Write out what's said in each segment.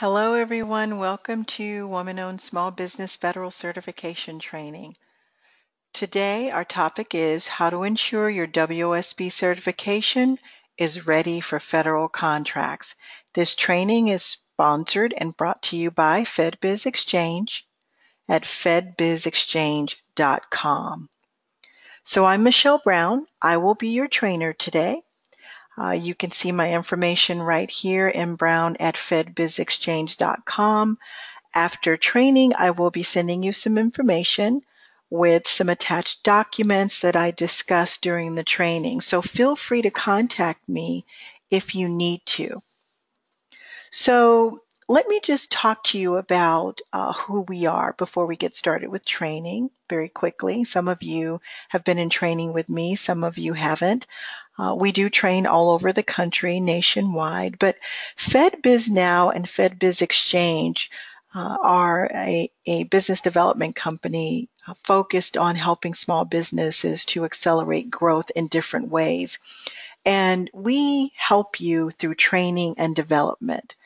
Hello everyone, welcome to Woman-Owned Small Business Federal Certification Training. Today our topic is how to ensure your WOSB certification is ready for federal contracts. This training is sponsored and brought to you by FedBiz Exchange at FedBizExchange.com. So I'm Michelle Brown. I will be your trainer today. You can see my information right here, mbrown at FedBizExchange.com. After training, I will be sending you some information with some attached documents that I discussed during the training. So feel free to contact me if you need to. So let me just talk to you about who we are before we get started with training very quickly. Some of you have been in training with me, some of you haven't. We do train all over the country, nationwide, but FedBizNow and FedBizExchange are a business development company focused on helping small businesses to accelerate growth in different ways. And we help you through training and development.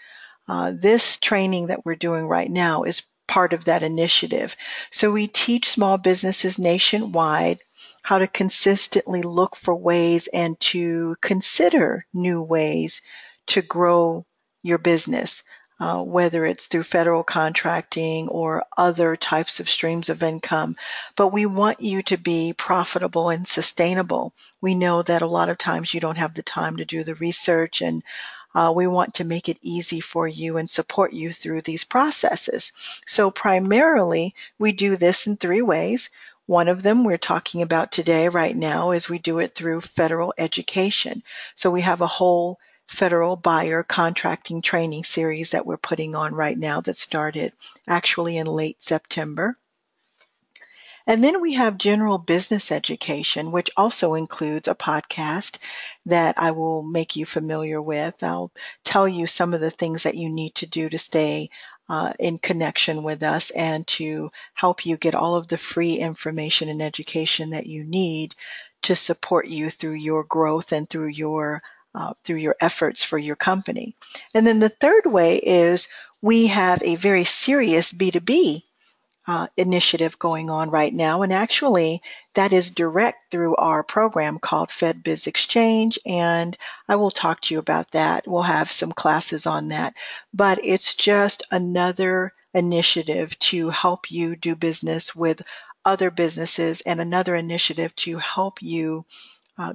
This training that we're doing right now is part of that initiative. So we teach small businesses nationwide how to consistently look for ways and to consider new ways to grow your business, whether it's through federal contracting or other types of streams of income. But we want you to be profitable and sustainable. We know that a lot of times you don't have the time to do the research, and we want to make it easy for you and support you through these processes. So primarily, we do this in three ways. One of them we're talking about today right now is we do it through federal education. So we have a whole federal buyer contracting training series that we're putting on right now that started actually in late September. And then we have general business education, which also includes a podcast that I will make you familiar with. I'll tell you some of the things that you need to do to stay in connection with us and to help you get all of the free information and education that you need to support you through your growth and through your efforts for your company. And then the third way is we have a very serious B2B initiative going on right now, and actually that is direct through our program called FedBiz Exchange, and I will talk to you about that. We'll have some classes on that, but it's just another initiative to help you do business with other businesses and another initiative to help you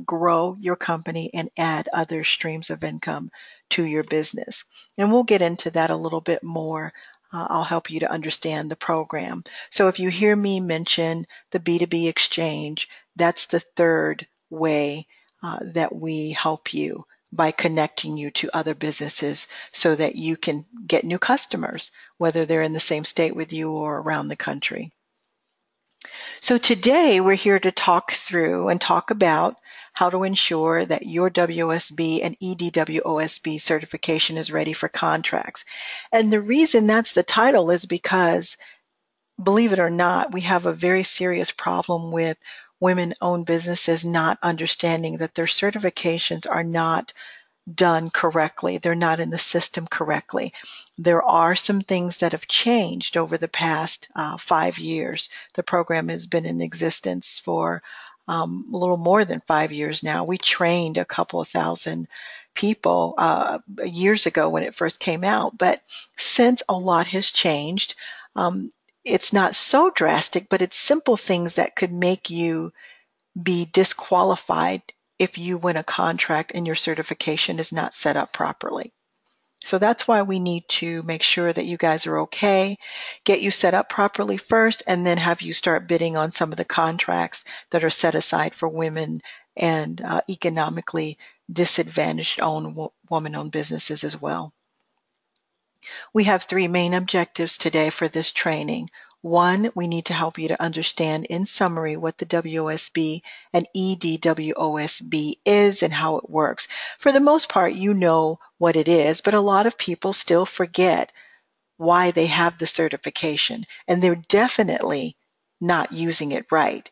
grow your company and add other streams of income to your business. And we'll get into that a little bit more. I'll help you to understand the program. So if you hear me mention the B2B exchange, that's the third way that we help you by connecting you to other businesses so that you can get new customers, whether they're in the same state with you or around the country. So today we're here to talk through and talk about how to ensure that your WOSB and EDWOSB certification is ready for contracts. And the reason that's the title is because, believe it or not, we have a very serious problem with women-owned businesses not understanding that their certifications are not done correctly. They're not in the system correctly. There are some things that have changed over the past 5 years. The program has been in existence for a little more than 5 years now. We trained a couple of thousand people years ago when it first came out, but since a lot has changed, it's not so drastic, but it's simple things that could make you be disqualified if you win a contract and your certification is not set up properly. So that's why we need to make sure that you guys are okay, get you set up properly first, and then have you start bidding on some of the contracts that are set aside for women and economically disadvantaged woman-owned businesses as well. We have three main objectives today for this training. One, we need to help you to understand in summary what the WOSB and EDWOSB is and how it works. For the most part, you know what it is, but a lot of people still forget why they have the certification, and they're definitely not using it right.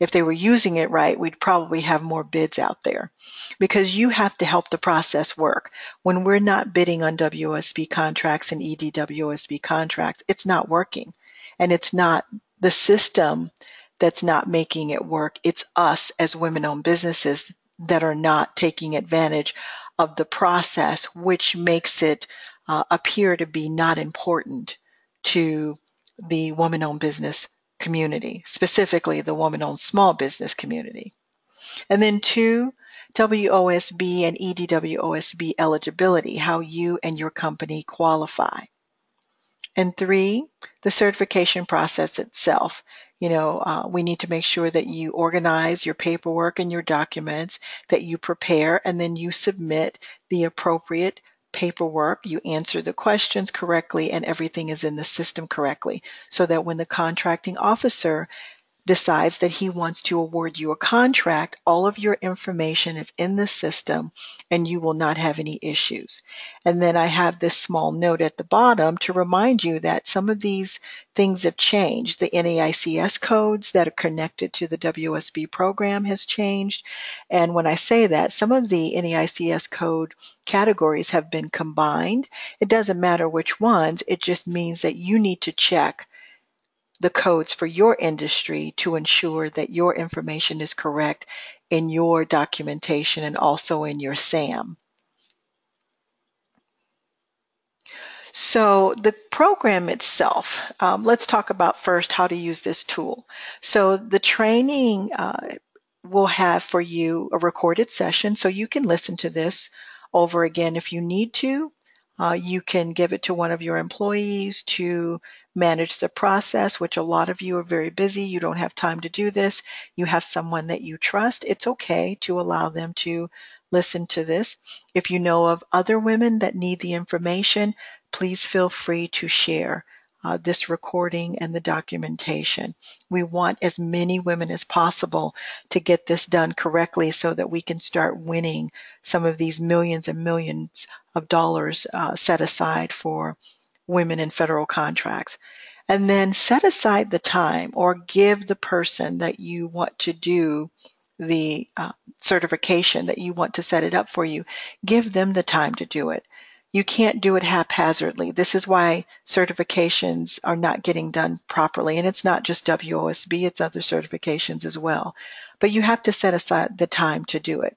if they were using it right, we'd probably have more bids out there, because you have to help the process work. When we're not bidding on WOSB contracts and EDWOSB contracts, it's not working, and it's not the system that's not making it work. It's us as women-owned businesses that are not taking advantage of the process, which makes it appear to be not important to the woman-owned business community, specifically the woman-owned small business community. And then 2, WOSB and EDWOSB eligibility, how you and your company qualify. And 3, the certification process itself. You know, we need to make sure that you organize your paperwork and your documents, that you prepare, and then you submit the appropriate paperwork, you answer the questions correctly, and everything is in the system correctly, so that when the contracting officer decides that he wants to award you a contract, all of your information is in the system and you will not have any issues. And then I have this small note at the bottom to remind you that some of these things have changed. The NAICS codes that are connected to the WSB program has changed. And when I say that, some of the NAICS code categories have been combined. It doesn't matter which ones, it just means that you need to check the codes for your industry to ensure that your information is correct in your documentation and also in your SAM. So the program itself, let's talk about first how to use this tool. So the training will have for you a recorded session, so you can listen to this over again if you need to. You can give it to one of your employees to manage the process, which a lot of you are very busy. You don't have time to do this. You have someone that you trust. It's okay to allow them to listen to this. If you know of other women that need the information, please feel free to share this recording and the documentation. We want as many women as possible to get this done correctly so that we can start winning some of these millions and millions of dollars set aside for women in federal contracts. And then set aside the time or give the person that you want to do the certification, that you want to set it up for you, give them the time to do it. You can't do it haphazardly. This is why certifications are not getting done properly. And it's not just WOSB, it's other certifications as well. But you have to set aside the time to do it.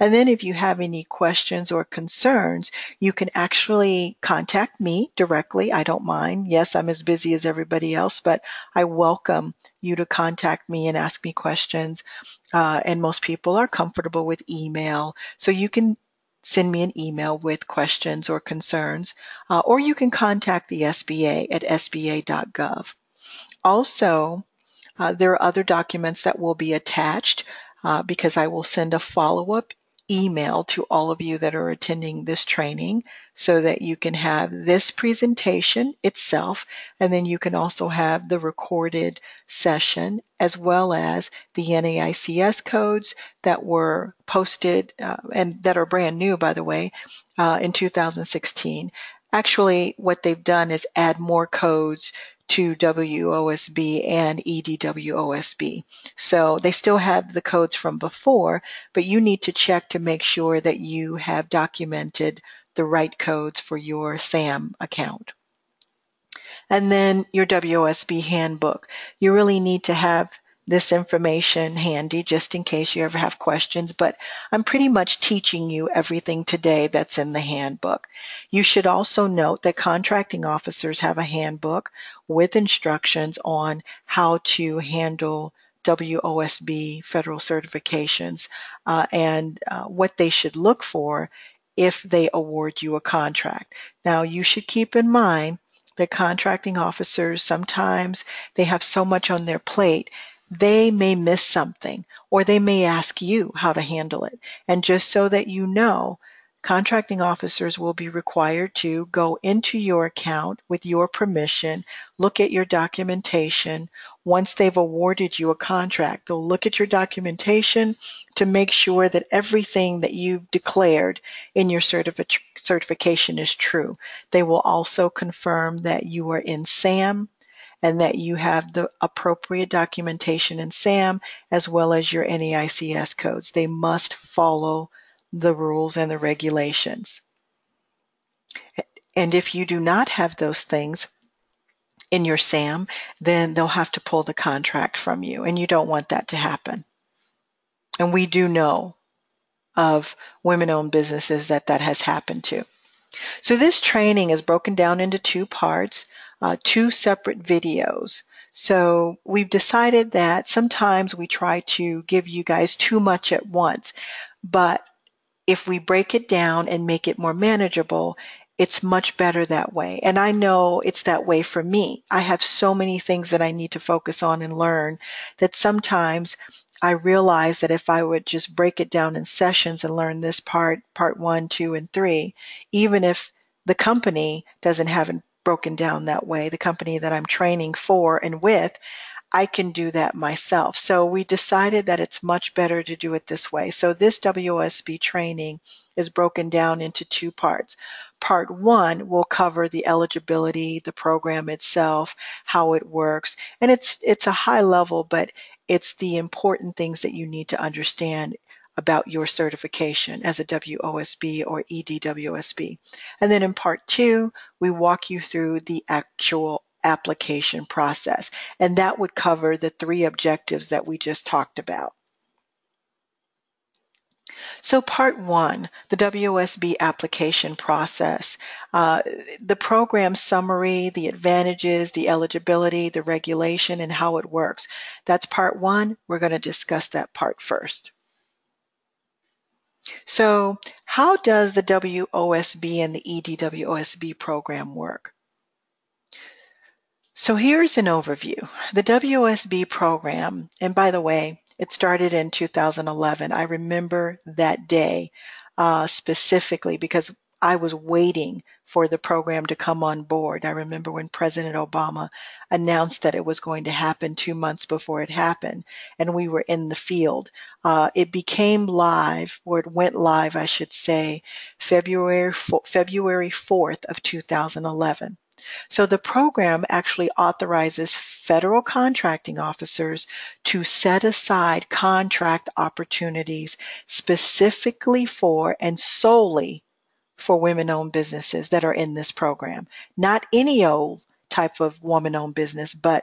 And then if you have any questions or concerns, you can actually contact me directly. I don't mind. Yes, I'm as busy as everybody else, but I welcome you to contact me and ask me questions. And most people are comfortable with email. So you can send me an email with questions or concerns, or you can contact the SBA at sba.gov. Also, there are other documents that will be attached because I will send a follow-up email to all of you that are attending this training so that you can have this presentation itself, and then you can also have the recorded session as well as the NAICS codes that were posted and that are brand new, by the way, in 2016. Actually, what they've done is add more codes to WOSB and EDWOSB. So they still have the codes from before, but you need to check to make sure that you have documented the right codes for your SAM account. And then your WOSB handbook. You really need to have this information handy just in case you ever have questions, but I'm pretty much teaching you everything today that's in the handbook. You should also note that contracting officers have a handbook with instructions on how to handle WOSB federal certifications and what they should look for if they award you a contract. Now, you should keep in mind that contracting officers, sometimes they have so much on their plate they may miss something, or they may ask you how to handle it. And just so that you know, contracting officers will be required to go into your account with your permission, look at your documentation. Once they've awarded you a contract, they'll look at your documentation to make sure that everything that you've declared in your certification is true. They will also confirm that you are in SAM and that you have the appropriate documentation in SAM as well as your NAICS codes. They must follow the rules and the regulations. And if you do not have those things in your SAM, then they'll have to pull the contract from you, and you don't want that to happen. And we do know of women-owned businesses that that has happened to. So this training is broken down into two parts, two separate videos. So we've decided that sometimes we try to give you guys too much at once, but if we break it down and make it more manageable, it's much better that way. And I know it's that way for me. I have so many things that I need to focus on and learn that sometimes I realize that if I would just break it down in sessions and learn this part, part 1, 2, and 3, even if the company doesn't have it broken down that way, the company that I'm training for and with, I can do that myself. So we decided that it's much better to do it this way. So this WOSB training is broken down into two parts. Part 1 will cover the eligibility, the program itself, how it works, and it's a high level, but it's the important things that you need to understand about your certification as a WOSB or EDWOSB. And then in part 2, we walk you through the actual application process, and that would cover the 3 objectives that we just talked about. So part 1, the WOSB application process, the program summary, the advantages, the eligibility, the regulation, and how it works. That's part 1. We're going to discuss that part first. So how does the WOSB and the EDWOSB program work? So here's an overview. The WOSB program, and by the way, it started in 2011. I remember that day specifically because I was waiting for the program to come on board. I remember when President Obama announced that it was going to happen 2 months before it happened, and we were in the field. It became live, or it went live, I should say, February 4th of 2011. So the program actually authorizes federal contracting officers to set aside contract opportunities specifically for and solely for women-owned businesses that are in this program. Not any old type of woman-owned business, but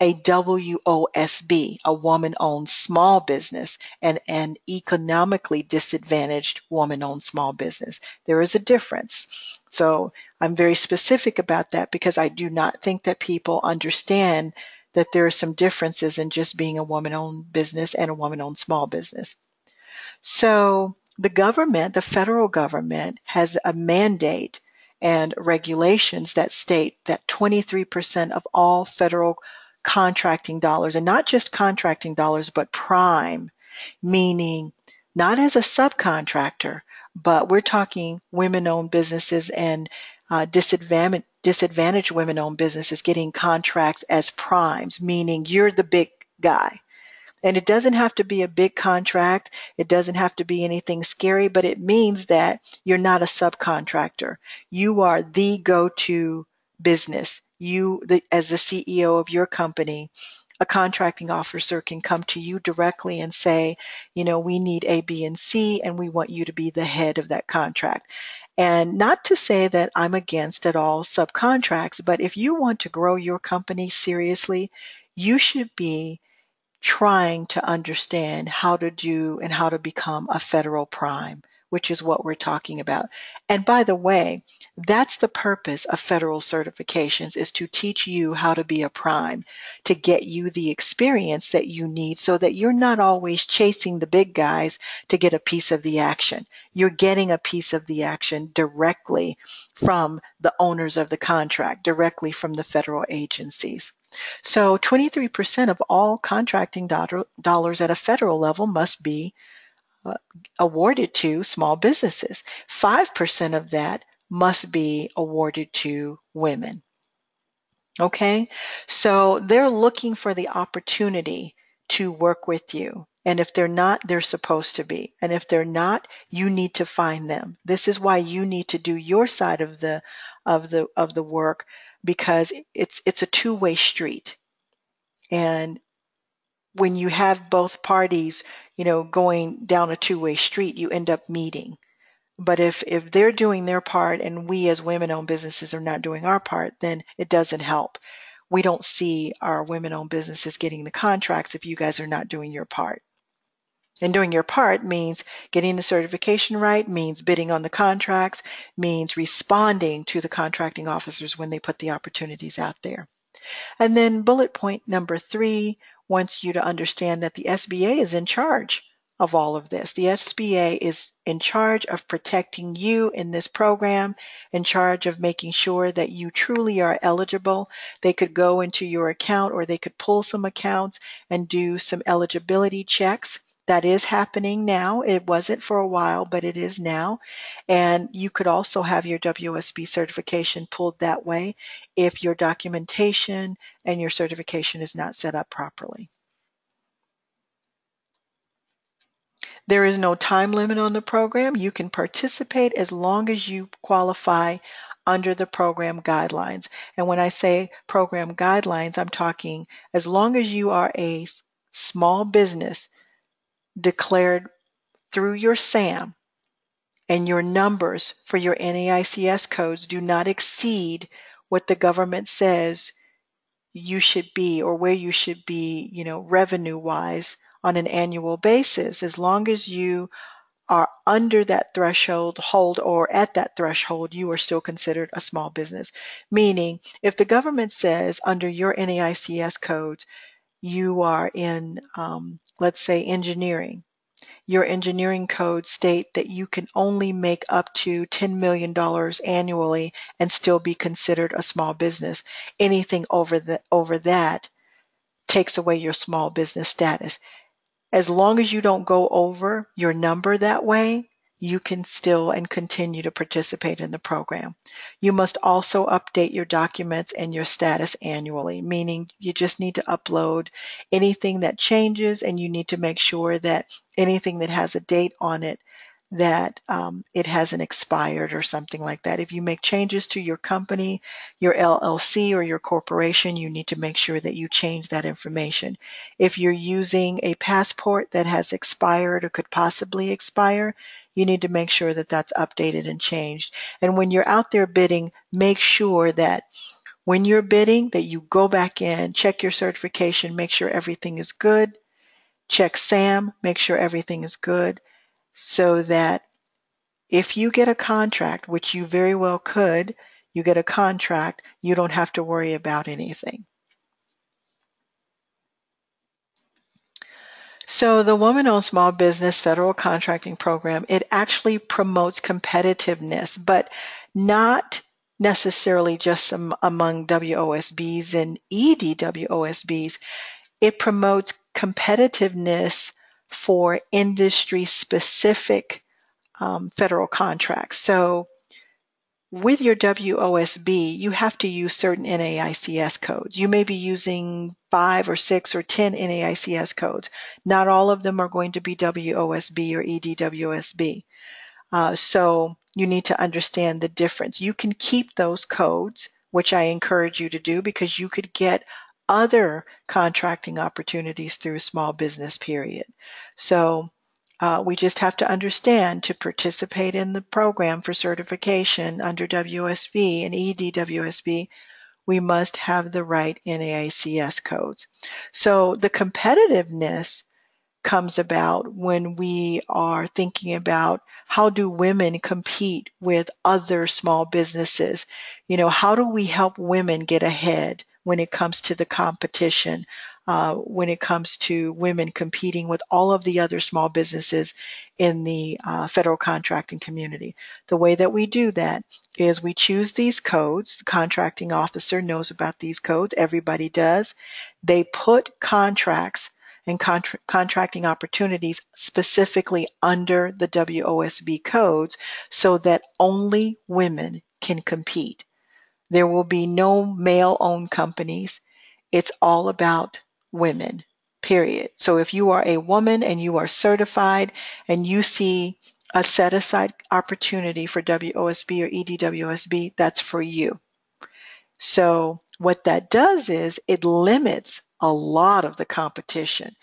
a WOSB, a woman-owned small business, and an economically disadvantaged woman-owned small business. There is a difference. So I'm very specific about that because I do not think that people understand that there are some differences in just being a woman-owned business and a woman-owned small business. So the government, the federal government, has a mandate and regulations that state that 23% of all federal contracting dollars, and not just contracting dollars, but prime, meaning not as a subcontractor, but we're talking women-owned businesses and disadvantaged women-owned businesses getting contracts as primes, meaning you're the big guy. And it doesn't have to be a big contract. It doesn't have to be anything scary, but it means that you're not a subcontractor. You are the go-to business. You, as the CEO of your company, a contracting officer can come to you directly and say, you know, we need A, B, and C, and we want you to be the head of that contract. And not to say that I'm against at all subcontracts, but if you want to grow your company seriously, you should be trying to understand how to do and how to become a federal prime, which is what we're talking about. And by the way, that's the purpose of federal certifications, is to teach you how to be a prime, to get you the experience that you need so that you're not always chasing the big guys to get a piece of the action. You're getting a piece of the action directly from the owners of the contract, directly from the federal agencies. So 23% of all contracting dollars at a federal level must be awarded to small businesses. 5% of that must be awarded to women. Okay, so they're looking for the opportunity to work with you, And if they're not, they're supposed to be. And if they're not, you need to find them. This is why you need to do your side of the work, because it's a two-way street. And when you have both parties, you know, going down a two-way street, you end up meeting. But if they're doing their part and we as women-owned businesses are not doing our part, then it doesn't help. We don't see our women-owned businesses getting the contracts if you guys are not doing your part. And doing your part means getting the certification right, means bidding on the contracts, means responding to the contracting officers when they put the opportunities out there. And then bullet point number 3 wants you to understand that the SBA is in charge of all of this. The SBA is in charge of protecting you in this program, in charge of making sure that you truly are eligible. They could go into your account or they could pull some accounts and do some eligibility checks. That is happening now. It wasn't for a while, but it is now. And you could also have your WOSB certification pulled that way if your documentation and your certification is not set up properly. There is no time limit on the program. You can participate as long as you qualify under the program guidelines. And when I say program guidelines, I'm talking as long as you are a small business declared through your SAM, and your numbers for your NAICS codes do not exceed what the government says you should be or where you should be, you know, revenue-wise on an annual basis. As long as you are under that threshold, or at that threshold, you are still considered a small business. Meaning, if the government says under your NAICS codes, you are in, let's say, engineering. Your engineering codes state that you can only make up to $10 million annually and still be considered a small business. Anything over that takes away your small business status. As long as you don't go over your number that way, you can still and continue to participate in the program. You must also update your documents and your status annually, meaning you just need to upload anything that changes, and you need to make sure that anything that has a date on it, that it hasn't expired or something like that. If you make changes to your company, your LLC, or your corporation, you need to make sure that you change that information. If you're using a passport that has expired or could possibly expire, you need to make sure that that's updated and changed. And when you're out there bidding, make sure that when you're bidding that you go back in, check your certification, make sure everything is good, check SAM, make sure everything is good, so that if you get a contract, which you very well could, you get a contract, you don't have to worry about anything. So the Women-Owned Small Business Federal Contracting Program, it actually promotes competitiveness, but not necessarily just among WOSBs and EDWOSBs. It promotes competitiveness for industry-specific federal contracts. So with your WOSB, you have to use certain NAICS codes. You may be using 5 or 6 or 10 NAICS codes. Not all of them are going to be WOSB or EDWOSB. So you need to understand the difference. You can keep those codes, which I encourage you to do, because you could get other contracting opportunities through small business period. So we just have to understand, to participate in the program for certification under WOSB and EDWOSB, we must have the right NAICS codes. So the competitiveness comes about when we are thinking about how do women compete with other small businesses? You know, how do we help women get ahead when it comes to the competition, when it comes to women competing with all of the other small businesses in the federal contracting community. The way that we do that is we choose these codes. The contracting officer knows about these codes. Everybody does. They put contracts and contracting opportunities specifically under the WOSB codes so that only women can compete. There will be no male-owned companies. It's all about women, period. So if you are a woman and you are certified and you see a set-aside opportunity for WOSB or EDWOSB, that's for you. So what that does is it limits a lot of the competition.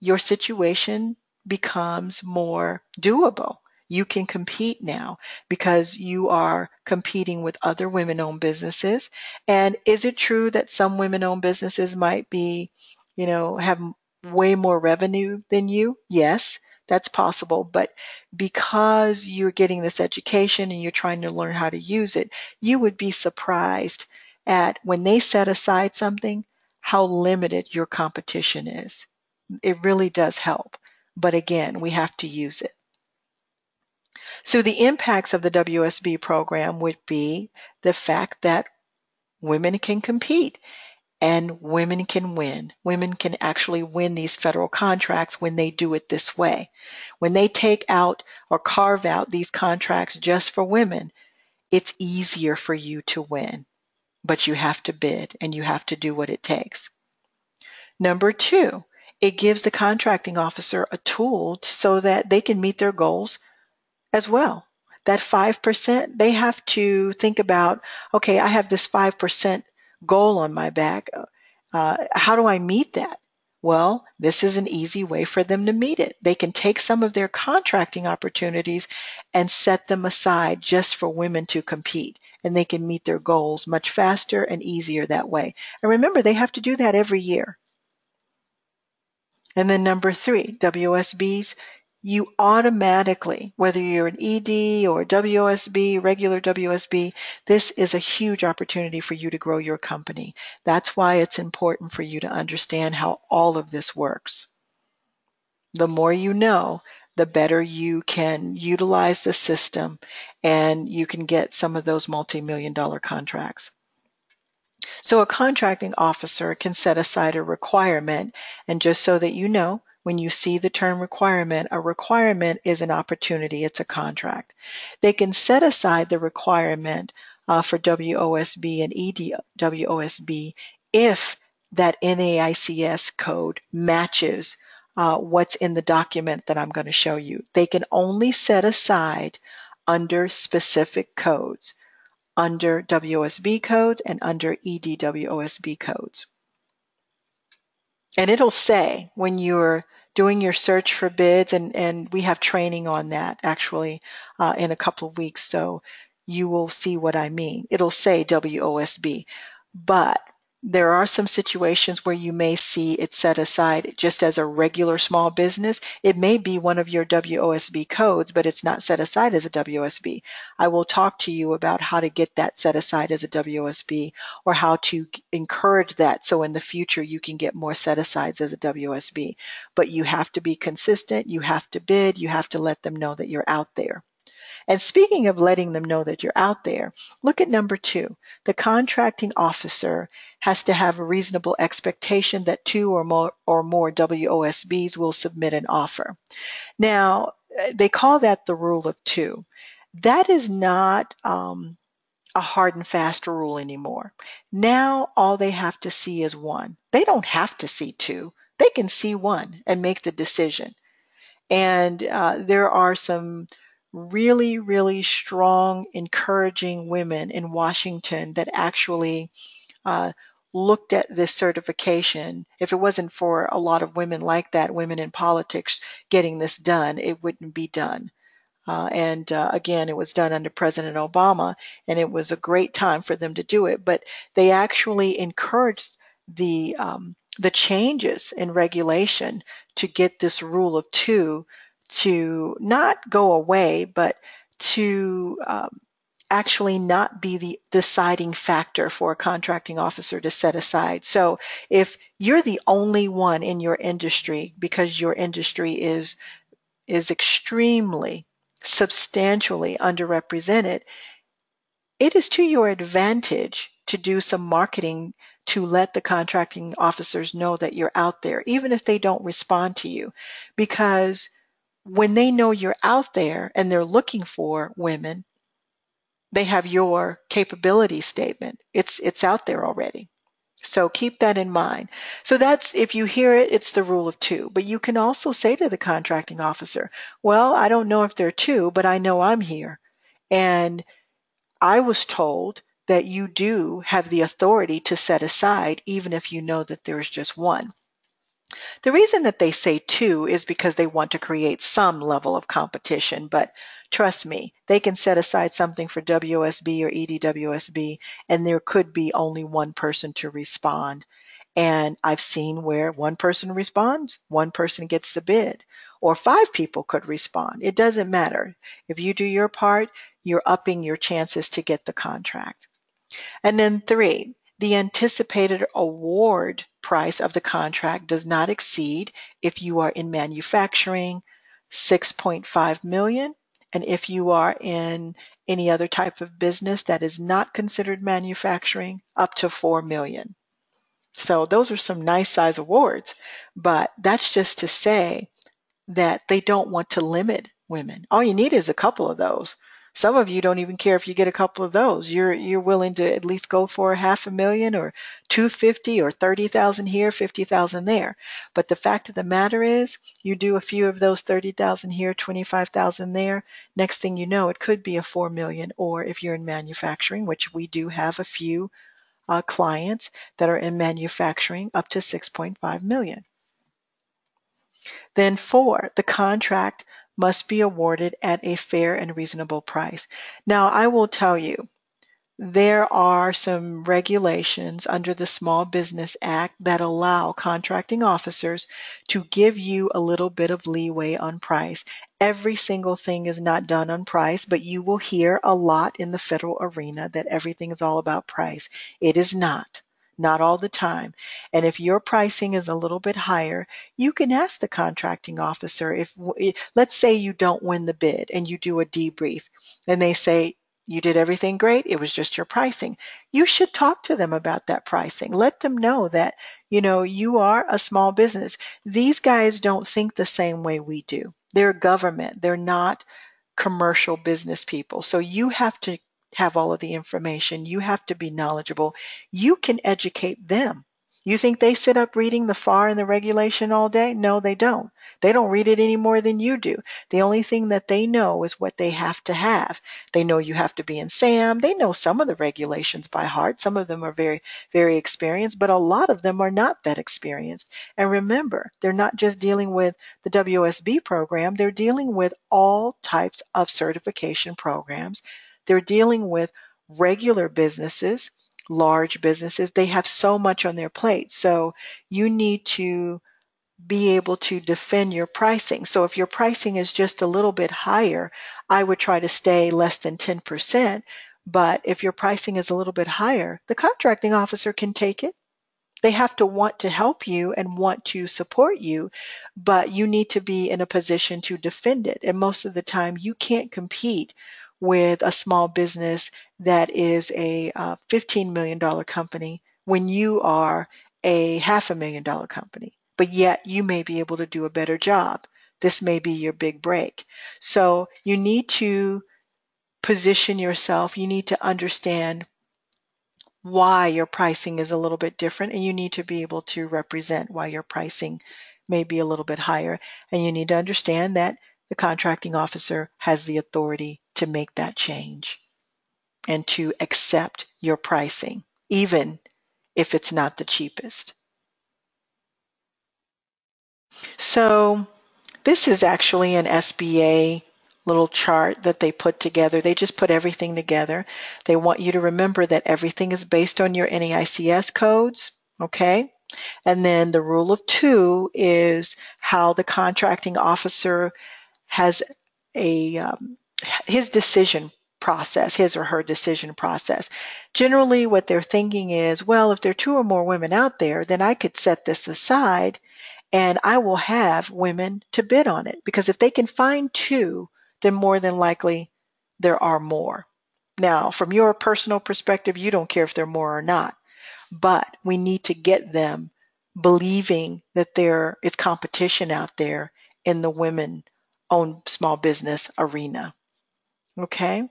Your situation becomes more doable. You can compete now because you are competing with other women-owned businesses. And is it true that some women-owned businesses might be, you know, have way more revenue than you? Yes, that's possible. But because you're getting this education and you're trying to learn how to use it, you would be surprised at when they set aside something, how limited your competition is. It really does help. But again, we have to use it. So the impacts of the WOSB program would be the fact that women can compete and women can win. Women can actually win these federal contracts when they do it this way. When they take out or carve out these contracts just for women, it's easier for you to win. But you have to bid and you have to do what it takes. Number two, it gives the contracting officer a tool so that they can meet their goals as well. That 5%, they have to think about, okay, I have this 5% goal on my back. How do I meet that? Well, this is an easy way for them to meet it. They can take some of their contracting opportunities and set them aside just for women to compete, and they can meet their goals much faster and easier that way. And remember, they have to do that every year. And then number three, WOSBs, you automatically, whether you're an ED or WOSB, regular WOSB, this is a huge opportunity for you to grow your company. That's why it's important for you to understand how all of this works. The more you know, the better you can utilize the system and you can get some of those multi-million-dollar contracts. So a contracting officer can set aside a requirement, and just so that you know, when you see the term requirement, a requirement is an opportunity, it's a contract. They can set aside the requirement for WOSB and EDWOSB if that NAICS code matches what's in the document that I'm going to show you. They can only set aside under specific codes, under WOSB codes and under EDWOSB codes. And it'll say when you're doing your search for bids, and we have training on that actually in a couple of weeks, so you will see what I mean. It'll say WOSB, but there are some situations where you may see it set aside just as a regular small business. It may be one of your WOSB codes, but it's not set aside as a WOSB. I will talk to you about how to get that set aside as a WOSB or how to encourage that so in the future you can get more set asides as a WOSB. But you have to be consistent, you have to bid, you have to let them know that you're out there. And speaking of letting them know that you're out there, look at number two. The contracting officer has to have a reasonable expectation that two or more WOSBs will submit an offer. Now, they call that the rule of two. That is not a hard and fast rule anymore. Now, all they have to see is one. They don't have to see two. They can see one and make the decision. And there are some really, really strong, encouraging women in Washington that actually looked at this certification. If it wasn't for a lot of women like that, women in politics getting this done, it wouldn't be done. Again, it was done under President Obama, and it was a great time for them to do it. But they actually encouraged the changes in regulation to get this rule of two to not go away, but to actually not be the deciding factor for a contracting officer to set aside. So if you're the only one in your industry, because your industry is extremely, substantially underrepresented, it is to your advantage to do some marketing to let the contracting officers know that you're out there, even if they don't respond to you, because when they know you're out there and they're looking for women, they have your capability statement. It's out there already. So keep that in mind. So that's, if you hear it, it's the rule of two. But you can also say to the contracting officer, well, I don't know if there are two, but I know I'm here. And I was told that you do have the authority to set aside, even if you know that there is just one. The reason that they say two is because they want to create some level of competition, but trust me, they can set aside something for WOSB or EDWOSB, and there could be only one person to respond. And I've seen where one person responds, one person gets the bid, or five people could respond. It doesn't matter. If you do your part, you're upping your chances to get the contract. And then three, the anticipated award price of the contract does not exceed, if you are in manufacturing, $6.5 million, and if you are in any other type of business that is not considered manufacturing, up to $4 million. So those are some nice size awards, but that's just to say that they don't want to limit women. All you need is a couple of those. Some of you don't even care if you get a couple of those. You're willing to at least go for $500,000 or $250,000 or $30,000 here, $50,000 there. But the fact of the matter is, you do a few of those, $30,000 here, $25,000 there. Next thing you know, it could be a $4 million. Or if you're in manufacturing, which we do have a few clients that are in manufacturing, up to $6.5 million. Then four, the contract must be awarded at a fair and reasonable price. Now, I will tell you, there are some regulations under the Small Business Act that allow contracting officers to give you a little bit of leeway on price. Every single thing is not done on price, but you will hear a lot in the federal arena that everything is all about price. It is not. Not all the time. And if your pricing is a little bit higher, you can ask the contracting officer, if, let's say you don't win the bid and you do a debrief and they say, you did everything great, it was just your pricing. You should talk to them about that pricing. Let them know that, you know, you are a small business. These guys don't think the same way we do. They're government. They're not commercial business people. So you have to have all of the information. You have to be knowledgeable. You can educate them. You think they sit up reading the FAR and the regulation all day? No, they don't. They don't read it any more than you do. The only thing that they know is what they have to have. They know you have to be in SAM. They know some of the regulations by heart. Some of them are very, very experienced, but a lot of them are not that experienced. And remember, they're not just dealing with the WOSB program. They're dealing with all types of certification programs. They're dealing with regular businesses, large businesses. They have so much on their plate. So you need to be able to defend your pricing. So if your pricing is just a little bit higher, I would try to stay less than 10%. But if your pricing is a little bit higher, the contracting officer can take it. They have to want to help you and want to support you, but you need to be in a position to defend it. And most of the time, you can't compete with a small business that is a $15 million company when you are a $500,000 company, but yet you may be able to do a better job. This may be your big break. So you need to position yourself. You need to understand why your pricing is a little bit different, and you need to be able to represent why your pricing may be a little bit higher. And you need to understand that the contracting officer has the authority to make that change and to accept your pricing, even if it's not the cheapest. So this is actually an SBA little chart that they put together. They just put everything together. They want you to remember that everything is based on your NAICS codes, okay? And then the rule of two is how the contracting officer has a his decision process, his or her decision process. Generally, what they're thinking is, well, if there are two or more women out there, then I could set this aside and I will have women to bid on it. Because if they can find two, then more than likely there are more. Now, from your personal perspective, you don't care if there are more or not, but we need to get them believing that there is competition out there in the women-owned small business arena. Okay.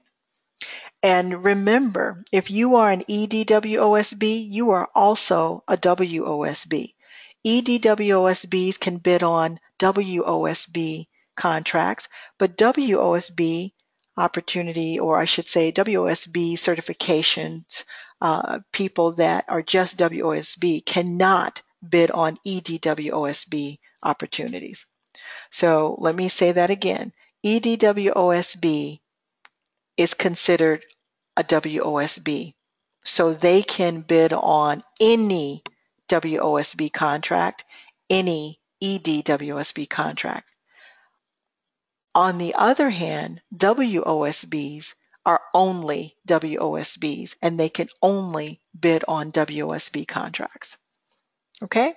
And remember, if you are an EDWOSB, you are also a WOSB. EDWOSBs can bid on WOSB contracts, but WOSB opportunity, or I should say WOSB certifications, people that are just WOSB cannot bid on EDWOSB opportunities. So let me say that again. EDWOSB is considered a WOSB, so they can bid on any WOSB contract, any EDWOSB contract. On the other hand, WOSBs are only WOSBs, and they can only bid on WOSB contracts. Okay?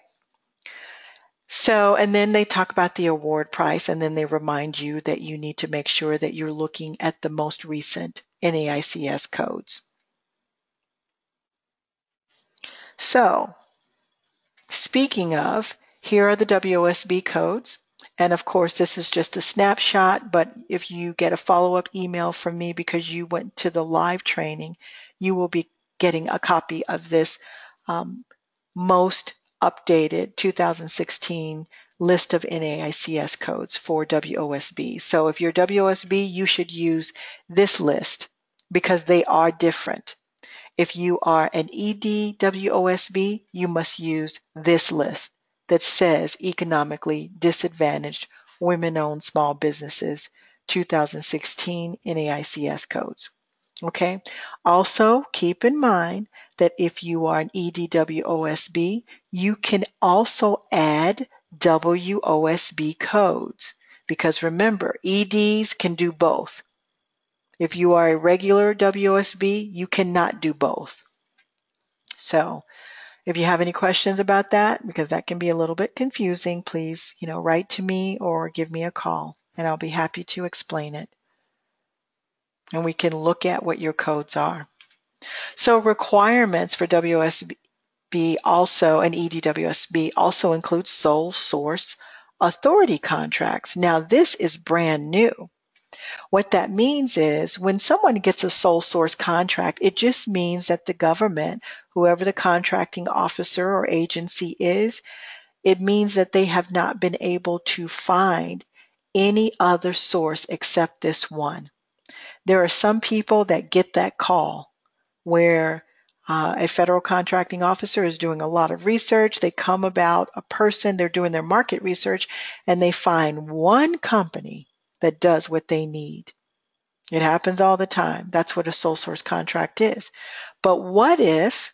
So, and then they talk about the award price, and then they remind you that you need to make sure that you're looking at the most recent NAICS codes. So, speaking of, here are the WOSB codes. And of course, this is just a snapshot, but if you get a follow-up email from me because you went to the live training, you will be getting a copy of this most updated 2016 list of NAICS codes for WOSB. So if you're WOSB, you should use this list because they are different. If you are an EDWOSB, you must use this list that says Economically Disadvantaged Women-Owned Small Businesses 2016 NAICS codes. Okay? Also, keep in mind that if you are an EDWOSB, you can also add WOSB codes, because remember, EDs can do both. If you are a regular WOSB, you cannot do both. So, if you have any questions about that, because that can be a little bit confusing, please, write to me or give me a call, and I'll be happy to explain it. And we can look at what your codes are. So requirements for WOSB also and EDWOSB also include sole source authority contracts. Now, this is brand new. What that means is when someone gets a sole source contract, it just means that the government, whoever the contracting officer or agency is, it means that they have not been able to find any other source except this one. There are some people that get that call where a federal contracting officer is doing a lot of research. They come about a person, they're doing their market research, and they find one company that does what they need. It happens all the time. That's what a sole source contract is. But what if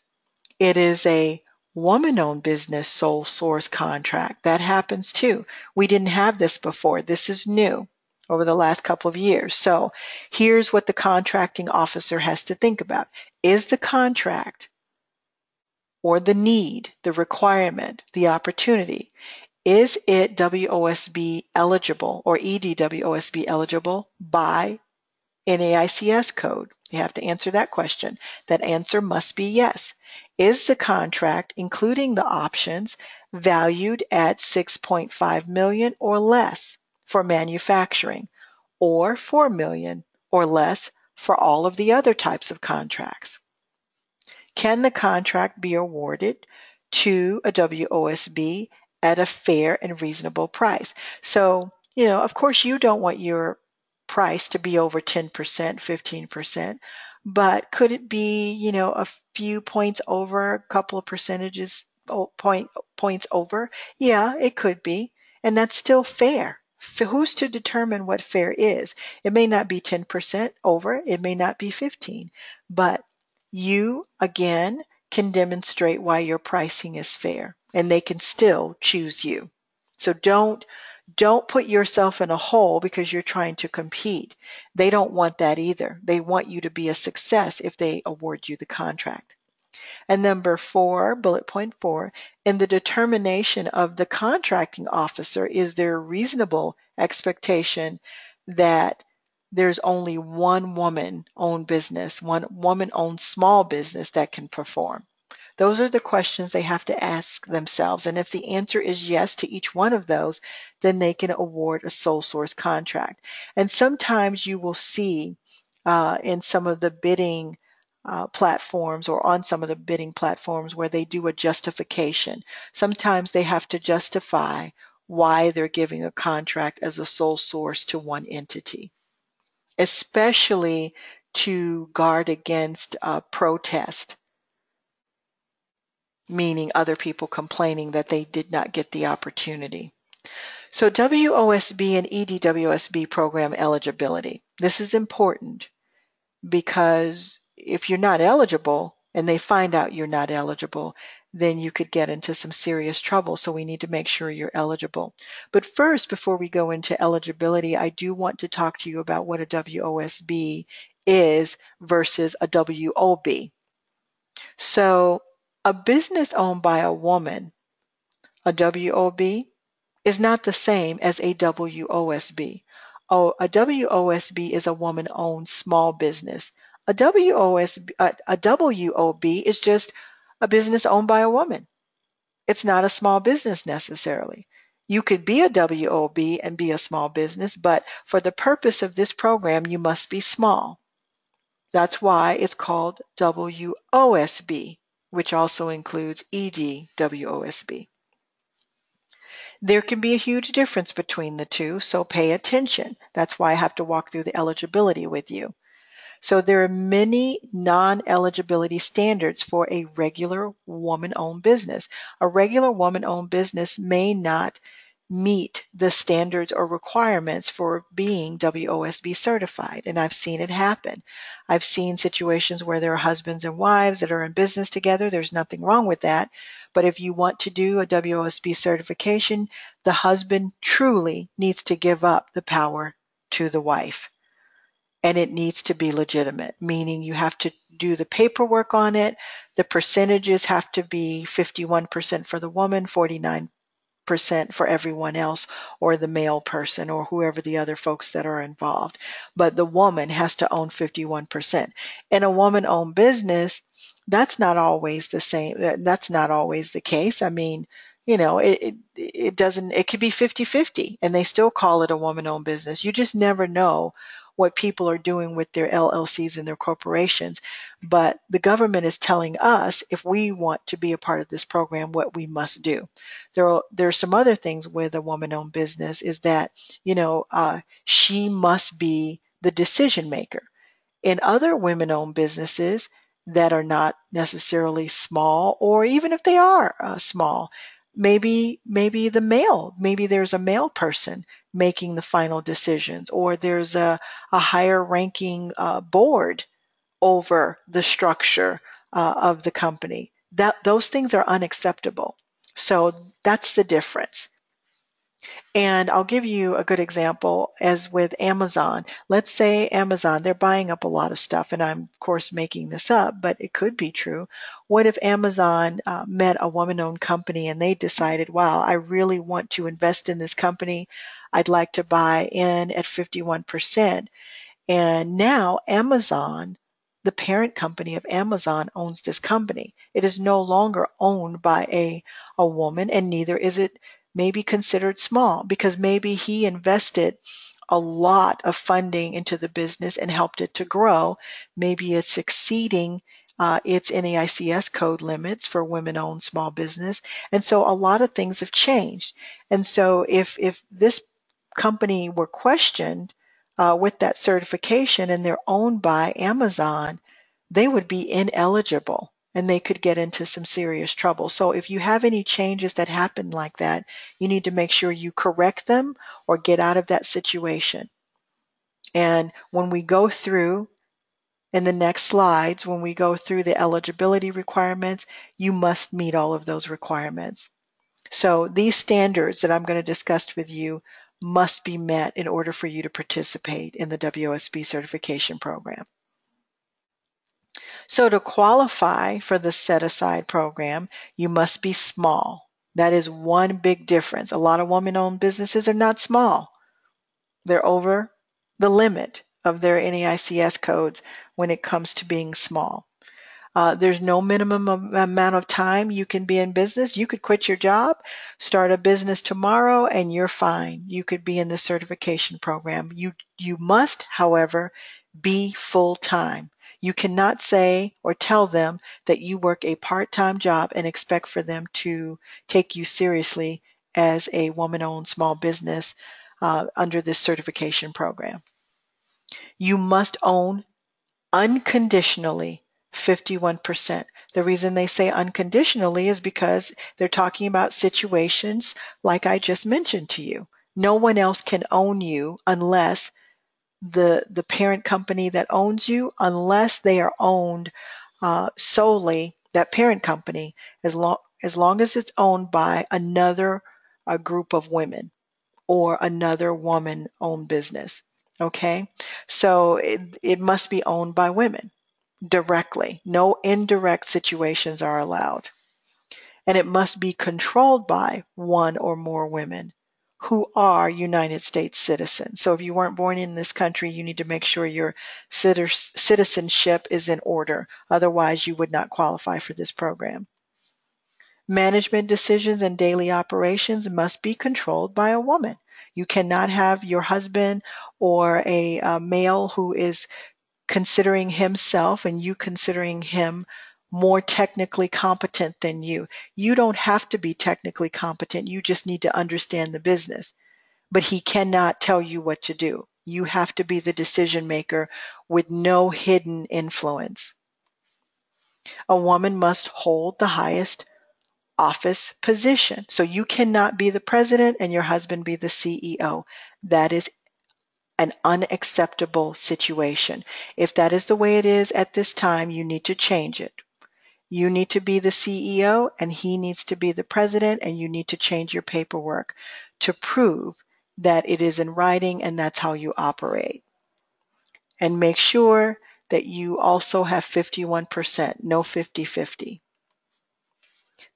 it is a woman-owned business sole source contract? That happens too. We didn't have this before. This is new over the last couple of years. So here's what the contracting officer has to think about. Is the contract or the need, the requirement, the opportunity, is it WOSB eligible or EDWOSB eligible by NAICS code? You have to answer that question. That answer must be yes. Is the contract, including the options, valued at $6.5 million or less for manufacturing, or $4 million or less for all of the other types of contracts? Can the contract be awarded to a WOSB at a fair and reasonable price? So, of course you don't want your price to be over 10%, 15%, but could it be, a few points over, a couple of percentages, points over? Yeah, it could be. And that's still fair. Who's to determine what fair is? It may not be 10% over, it may not be 15, but you, again, can demonstrate why your pricing is fair, and they can still choose you. So don't put yourself in a hole because you're trying to compete. They don't want that either. They want you to be a success if they award you the contract. And number 4, bullet point 4, in the determination of the contracting officer, is there a reasonable expectation that there's only one woman-owned business, one woman-owned small business that can perform? Those are the questions they have to ask themselves. And if the answer is yes to each one of those, then they can award a sole source contract. And sometimes you will see in some of the bidding platforms or on some of the bidding platforms where they do a justification. Sometimes they have to justify why they're giving a contract as a sole source to one entity, especially to guard against protest, meaning other people complaining that they did not get the opportunity. So WOSB and EDWOSB program eligibility. This is important because if you're not eligible and they find out you're not eligible, then you could get into some serious trouble. So we need to make sure you're eligible. But first, before we go into eligibility, I do want to talk to you about what a WOSB is versus a WOB. So a business owned by a woman, a WOB, is not the same as a WOSB. A WOSB is a woman-owned small business. A WOB is just a business owned by a woman. It's not a small business necessarily. You could be a WOB and be a small business, but for the purpose of this program, you must be small. That's why it's called WOSB, which also includes EDWOSB. There can be a huge difference between the two, so pay attention. That's why I have to walk through the eligibility with you. So there are many non-eligibility standards for a regular woman-owned business. A regular woman-owned business may not meet the standards or requirements for being WOSB certified, and I've seen it happen. I've seen situations where there are husbands and wives that are in business together. There's nothing wrong with that, but if you want to do a WOSB certification, the husband truly needs to give up the power to the wife. And it needs to be legitimate, meaning you have to do the paperwork on it. The percentages have to be 51% for the woman, 49% for everyone else, or the male person, or whoever the other folks that are involved. But the woman has to own 51%. In a woman-owned business, that's not always the same. That's not always the case. I mean, you know, it could be 50-50, and they still call it a woman-owned business. You just never know what people are doing with their LLCs and their corporations. But the government is telling us if we want to be a part of this program, what we must do. There are some other things with a woman-owned business is that, you know, she must be the decision maker. In other women-owned businesses that are not necessarily small, or even if they are small, maybe there's a male person making the final decisions, or there's a higher ranking board over the structure of the company. Those things are unacceptable. So that's the difference. And I'll give you a good example as with Amazon. Let's say Amazon, they're buying up a lot of stuff, and I'm, of course, making this up, but it could be true. What if Amazon met a woman-owned company and they decided, wow, I really want to invest in this company. I'd like to buy in at 51%. And now Amazon, the parent company of Amazon, owns this company. It is no longer owned by a woman, and neither is it maybe considered small, because maybe he invested a lot of funding into the business and helped it to grow. Maybe it's exceeding its NAICS code limits for women-owned small business. And so a lot of things have changed. And so if this company were questioned with that certification and they're owned by Amazon, they would be ineligible, and they could get into some serious trouble. So if you have any changes that happen like that, you need to make sure you correct them or get out of that situation. And when we go through in the next slides, when we go through the eligibility requirements, you must meet all of those requirements. So these standards that I'm going to discuss with you must be met in order for you to participate in the WOSB certification program. So to qualify for the set-aside program, you must be small. That is one big difference. A lot of woman-owned businesses are not small. They're over the limit of their NAICS codes when it comes to being small. There's no minimum amount of time you can be in business. You could quit your job, start a business tomorrow, and you're fine. You could be in the certification program. You must, however, be full-time. You cannot say or tell them that you work a part-time job and expect for them to take you seriously as a woman-owned small business under this certification program. You must own unconditionally 51%. The reason they say unconditionally is because they're talking about situations like I just mentioned to you. No one else can own you unless the parent company that owns you, unless they are owned solely, that parent company, as long as it's owned by a group of women or another woman-owned business. Okay, so it must be owned by women directly. No indirect situations are allowed. And it must be controlled by one or more women who are United States citizens. So if you weren't born in this country, you need to make sure your citizenship is in order. Otherwise, you would not qualify for this program. Management decisions and daily operations must be controlled by a woman. You cannot have your husband or a male who is considering himself and you considering him more technically competent than you. You don't have to be technically competent. You just need to understand the business. But he cannot tell you what to do. You have to be the decision maker with no hidden influence. A woman must hold the highest office position. So you cannot be the president and your husband be the CEO. That is an unacceptable situation. If that is the way it is at this time, you need to change it. You need to be the CEO and he needs to be the president, and you need to change your paperwork to prove that it is in writing and that's how you operate. And make sure that you also have 51%, no 50-50.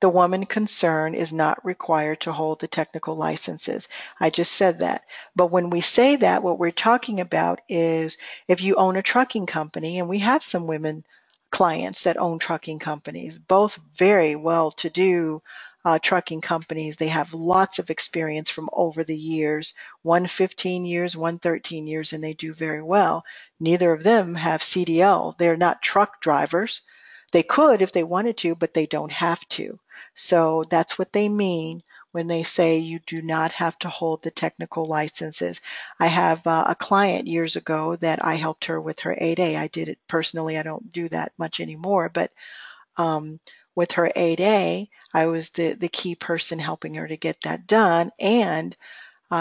The woman concerned is not required to hold the technical licenses. I just said that. But when we say that, what we're talking about is if you own a trucking company, and we have some women clients that own trucking companies, both very well-to-do trucking companies. They have lots of experience from over the years, one 15 years, one 13 years, and they do very well. Neither of them have CDL. They're not truck drivers. They could if they wanted to, but they don't have to. So that's what they mean when they say you do not have to hold the technical licenses. I have a client years ago that I helped her with her 8A. I did it personally. I don't do that much anymore, but with her 8A, I was the key person helping her to get that done. And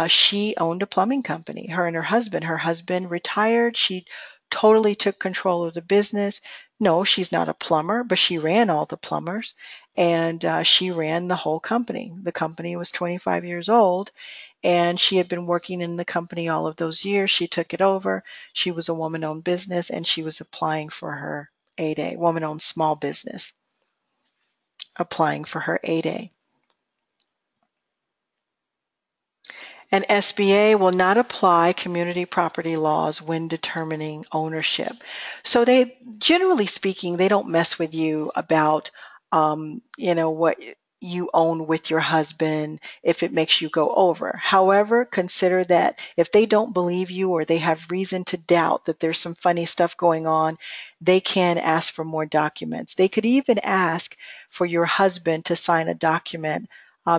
she owned a plumbing company, her and her husband. Her husband retired. She totally took control of the business. No, she's not a plumber, but she ran all the plumbers, and she ran the whole company. The company was 25 years old, and she had been working in the company all of those years. She took it over. She was a woman-owned business, and she was applying for her 8A, woman-owned small business, applying for her 8A. An SBA will not apply community property laws when determining ownership. So they, generally speaking, they don't mess with you about, what you own with your husband if it makes you go over. However, consider that if they don't believe you or they have reason to doubt that there's some funny stuff going on, they can ask for more documents. They could even ask for your husband to sign a document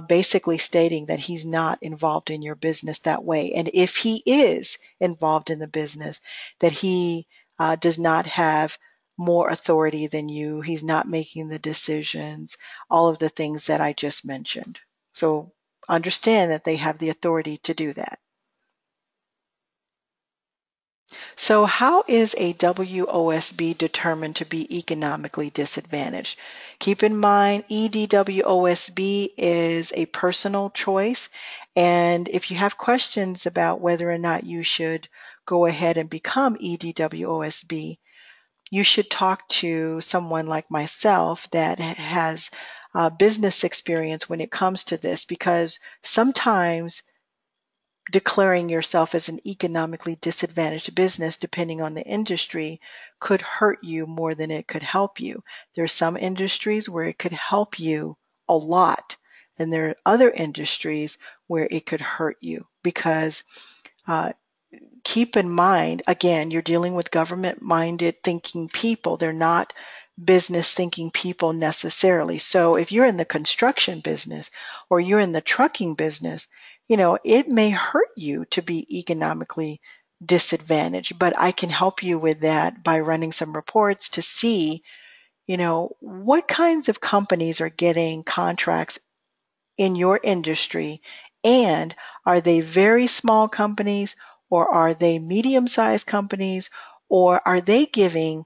basically stating that he's not involved in your business that way. And if he is involved in the business, that he does not have more authority than you, he's not making the decisions, all of the things that I just mentioned. So understand that they have the authority to do that. So how is a WOSB determined to be economically disadvantaged? Keep in mind, EDWOSB is a personal choice. And if you have questions about whether or not you should go ahead and become EDWOSB, you should talk to someone like myself that has business experience when it comes to this, because sometimes declaring yourself as an economically disadvantaged business, depending on the industry, could hurt you more than it could help you. There are some industries where it could help you a lot, and there are other industries where it could hurt you because keep in mind, again, you're dealing with government-minded thinking people. They're not business thinking people necessarily. So if you're in the construction business or you're in the trucking business, you know, it may hurt you to be economically disadvantaged, but I can help you with that by running some reports to see, you know, what kinds of companies are getting contracts in your industry, and are they very small companies, or are they medium-sized companies, or are they giving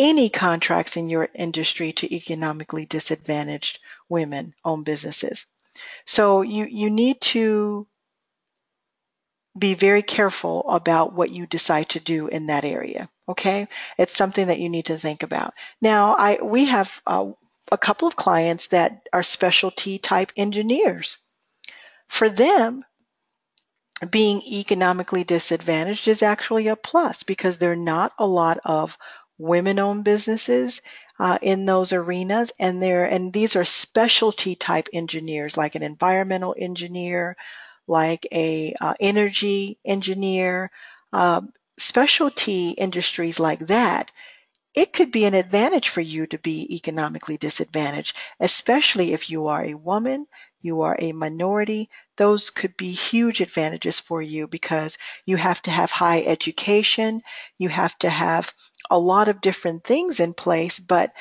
any contracts in your industry to economically disadvantaged women-owned businesses. So you need to be very careful about what you decide to do in that area, okay? It's something that you need to think about. Now, we have a couple of clients that are specialty type engineers. For them, being economically disadvantaged is actually a plus because there are not a lot of women-owned businesses in those arenas, and these are specialty type engineers, like an environmental engineer, like a energy engineer, specialty industries like that. It could be an advantage for you to be economically disadvantaged, especially if you are a woman, you are a minority. Those could be huge advantages for you because you have to have high education, you have to have a lot of different things in place, but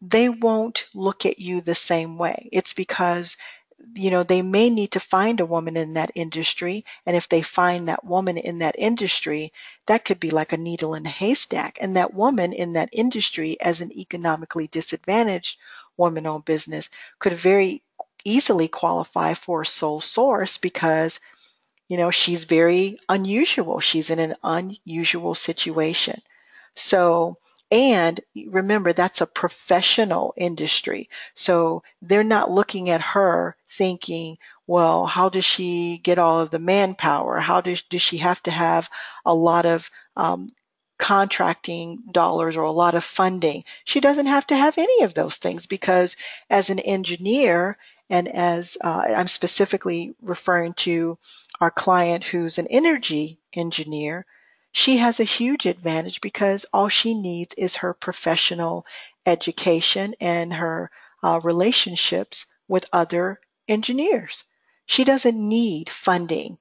they won't look at you the same way. It's because, you know, they may need to find a woman in that industry, and if they find that woman in that industry, that could be like a needle in a haystack. And that woman in that industry, as an economically disadvantaged woman-owned business, could very easily qualify for a sole source because, you know, she's very unusual. She's in an unusual situation. So, and remember, that's a professional industry. So they're not looking at her thinking, well, how does she get all of the manpower? How does she have to have a lot of contracting dollars or a lot of funding? She doesn't have to have any of those things because as an engineer, and as I'm specifically referring to our client who's an energy engineer, she has a huge advantage because all she needs is her professional education and her relationships with other engineers. She doesn't need funding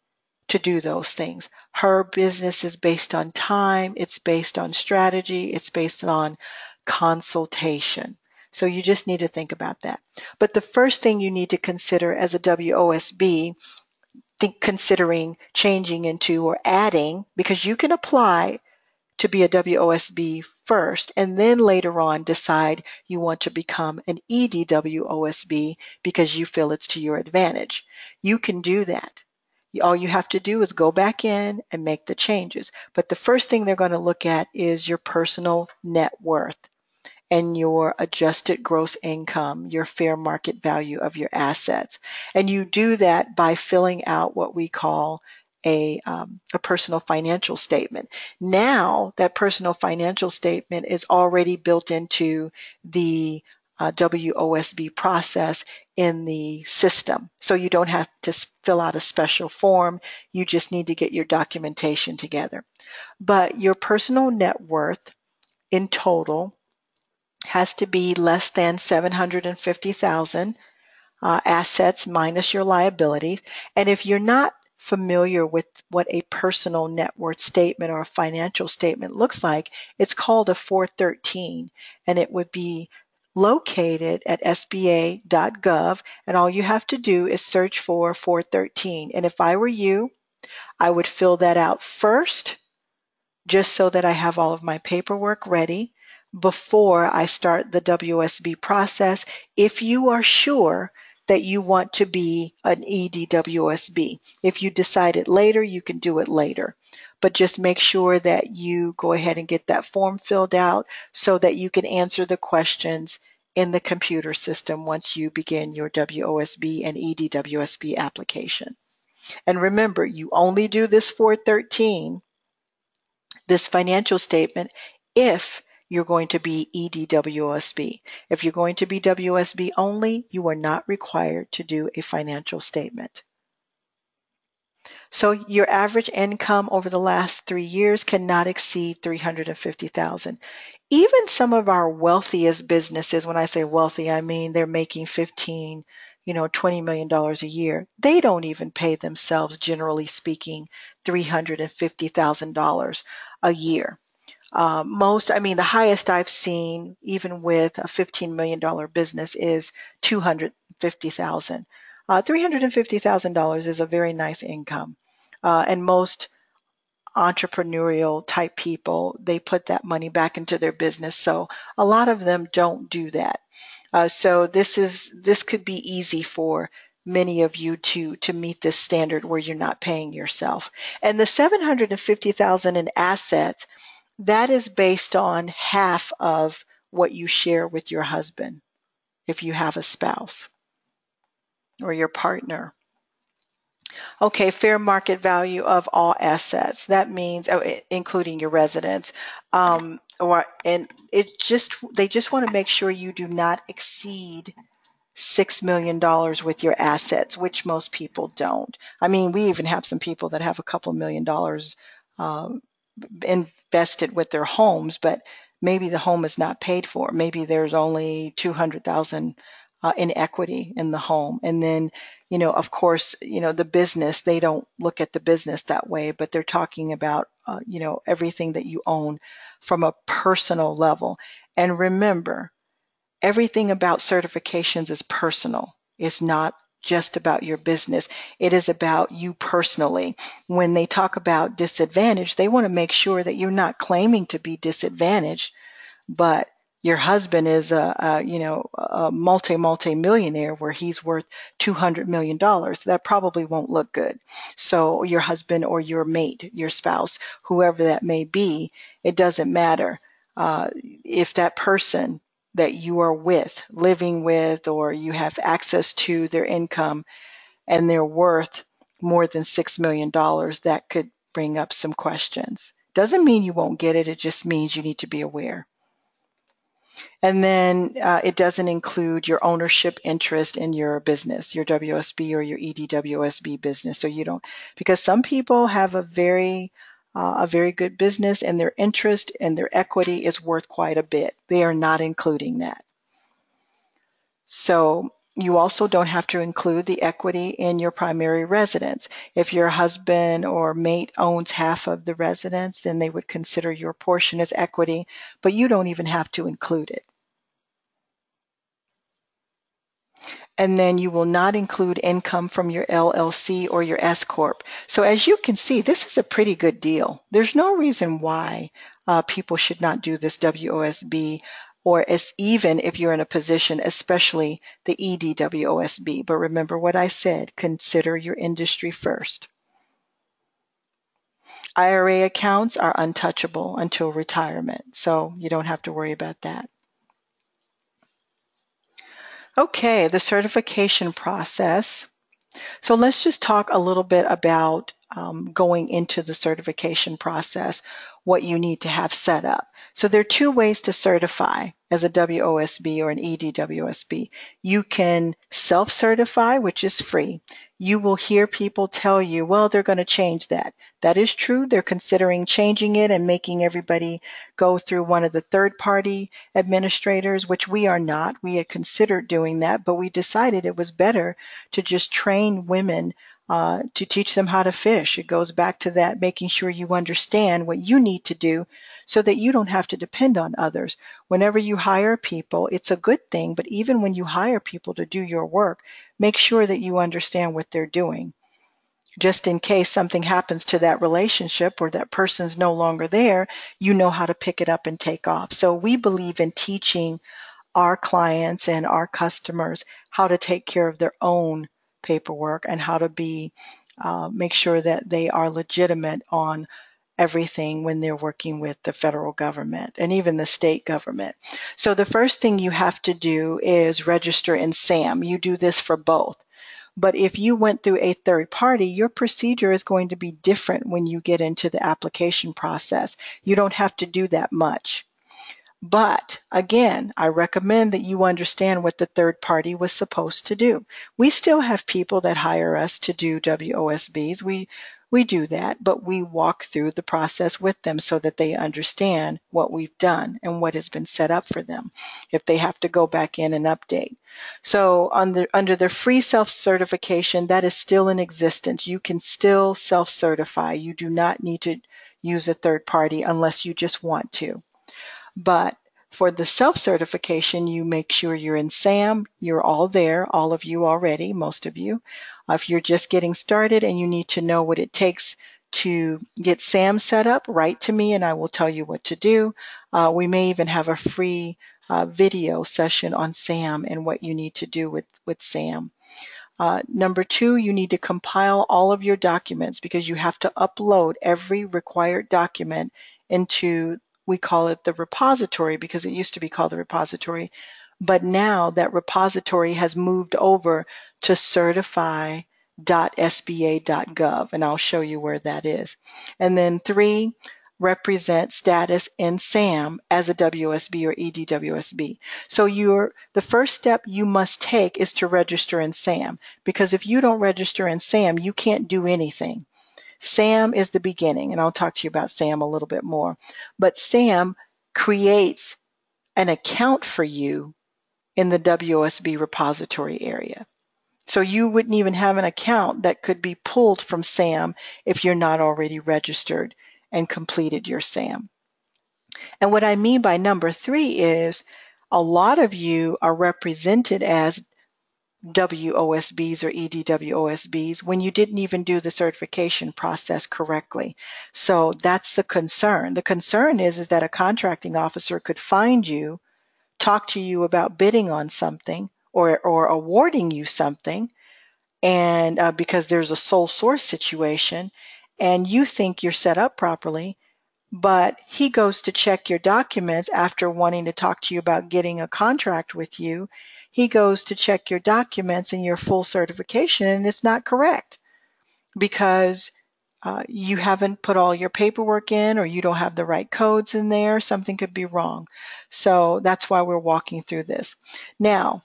to do those things. Her business is based on time, it's based on strategy, it's based on consultation. So you just need to think about that. But the first thing you need to consider as a WOSB, considering changing into or adding, because you can apply to be a WOSB first and then later on decide you want to become an EDWOSB because you feel it's to your advantage. You can do that. All you have to do is go back in and make the changes. But the first thing they're going to look at is your personal net worth and your adjusted gross income, your fair market value of your assets. And you do that by filling out what we call a personal financial statement. Now, that personal financial statement is already built into the WOSB process in the system. So you don't have to fill out a special form. You just need to get your documentation together. But your personal net worth in total has to be less than $750,000 assets minus your liabilities. And if you're not familiar with what a personal net worth statement or a financial statement looks like, it's called a 413, and it would be located at sba.gov, and all you have to do is search for 413. And if I were you, I would fill that out first, just so that I have all of my paperwork ready before I start the WOSB process, if you are sure that you want to be an EDWOSB. If you decide it later, you can do it later. But just make sure that you go ahead and get that form filled out so that you can answer the questions in the computer system once you begin your WOSB and EDWOSB application. And remember, you only do this 413, this financial statement, if you're going to be EDWOSB. If you're going to be WOSB only, you are not required to do a financial statement. So your average income over the last 3 years cannot exceed $350,000. Even some of our wealthiest businesses, when I say wealthy, I mean they're making $15, $20 million a year. They don't even pay themselves, generally speaking, $350,000 a year. The highest I've seen, even with a $15 million business, is $250,000. $350,000 is a very nice income. And most entrepreneurial type people, they put that money back into their business. So a lot of them don't do that. So this could be easy for many of you to meet this standard where you're not paying yourself. And the $750,000 in assets, that is based on half of what you share with your husband, if you have a spouse or your partner. Okay, fair market value of all assets. That means including your residence. They just want to make sure you do not exceed $6 million with your assets, which most people don't. I mean, we even have some people that have a couple $1 million invested with their homes, but maybe the home is not paid for. Maybe there's only $200,000 in equity in the home. And then, of course, the business, they don't look at the business that way, but they're talking about, everything that you own from a personal level. And remember, everything about certifications is personal. It's not just about your business. It is about you personally. When they talk about disadvantage, they want to make sure that you're not claiming to be disadvantaged, but your husband is a multi-millionaire where he's worth $200 million. That probably won't look good. So your husband or your mate, your spouse, whoever that may be, it doesn't matter. If that person that you are with, living with, or you have access to their income and they're worth more than $6 million, that could bring up some questions. Doesn't mean you won't get it. It just means you need to be aware. And then it doesn't include your ownership interest in your business, your WOSB or your EDWOSB business. So you don't, because some people have a very good business and their interest and their equity is worth quite a bit. They are not including that. So you also don't have to include the equity in your primary residence. If your husband or mate owns half of the residence, then they would consider your portion as equity, but you don't even have to include it. And then you will not include income from your LLC or your S-Corp. So as you can see, this is a pretty good deal. There's no reason why people should not do this WOSB, or as even if you're in a position, especially the EDWOSB. But remember what I said, consider your industry first. IRA accounts are untouchable until retirement, so you don't have to worry about that. Okay, the certification process. So let's just talk a little bit about going into the certification process, what you need to have set up. So there are two ways to certify as a WOSB or an EDWOSB. You can self-certify, which is free. You will hear people tell you, well, they're going to change that. That is true. They're considering changing it and making everybody go through one of the third-party administrators, which we are not. We had considered doing that, but we decided it was better to just train women to teach them how to fish. It goes back to that, making sure you understand what you need to do so that you don't have to depend on others. Whenever you hire people, it's a good thing, but even when you hire people to do your work, make sure that you understand what they're doing. Just in case something happens to that relationship or that person's no longer there, you know how to pick it up and take off. So we believe in teaching our clients and our customers how to take care of their own paperwork and how to be make sure that they are legitimate on everything when they're working with the federal government and even the state government. So the first thing you have to do is register in SAM. You do this for both. But if you went through a third party, your procedure is going to be different when you get into the application process. You don't have to do that much. But again, I recommend that you understand what the third party was supposed to do. We still have people that hire us to do WOSBs. We We do that, but we walk through the process with them so that they understand what we've done and what has been set up for them if they have to go back in and update. So under the free self-certification, that is still in existence. You can still self-certify. You do not need to use a third party unless you just want to. But for the self-certification, you make sure you're in SAM. You're all there, all of you already, most of you. If you're just getting started and you need to know what it takes to get SAM set up, write to me and I will tell you what to do. We may even have a free video session on SAM and what you need to do with SAM. Number two, you need to compile all of your documents because you have to upload every required document into we call it the repository because it used to be called the repository, but now that repository has moved over to certify.sba.gov, and I'll show you where that is. And then three, represent status in SAM as a WSB or EDWSB. So the first step you must take is to register in SAM, because if you don't register in SAM, you can't do anything. SAM is the beginning, and I'll talk to you about SAM a little bit more. But SAM creates an account for you in the WOSB repository area. So you wouldn't even have an account that could be pulled from SAM if you're not already registered and completed your SAM. And what I mean by number three is a lot of you are represented as WOSBs or EDWOSBs when you didn't even do the certification process correctly. So that's the concern. The concern is that a contracting officer could find you, talk to you about bidding on something or awarding you something, and because there's a sole source situation and you think you're set up properly, but he goes to check your documents after wanting to talk to you about getting a contract with you. He goes to check your documents and your full certification, and it's not correct because you haven't put all your paperwork in or you don't have the right codes in there. Something could be wrong. So that's why we're walking through this. Now,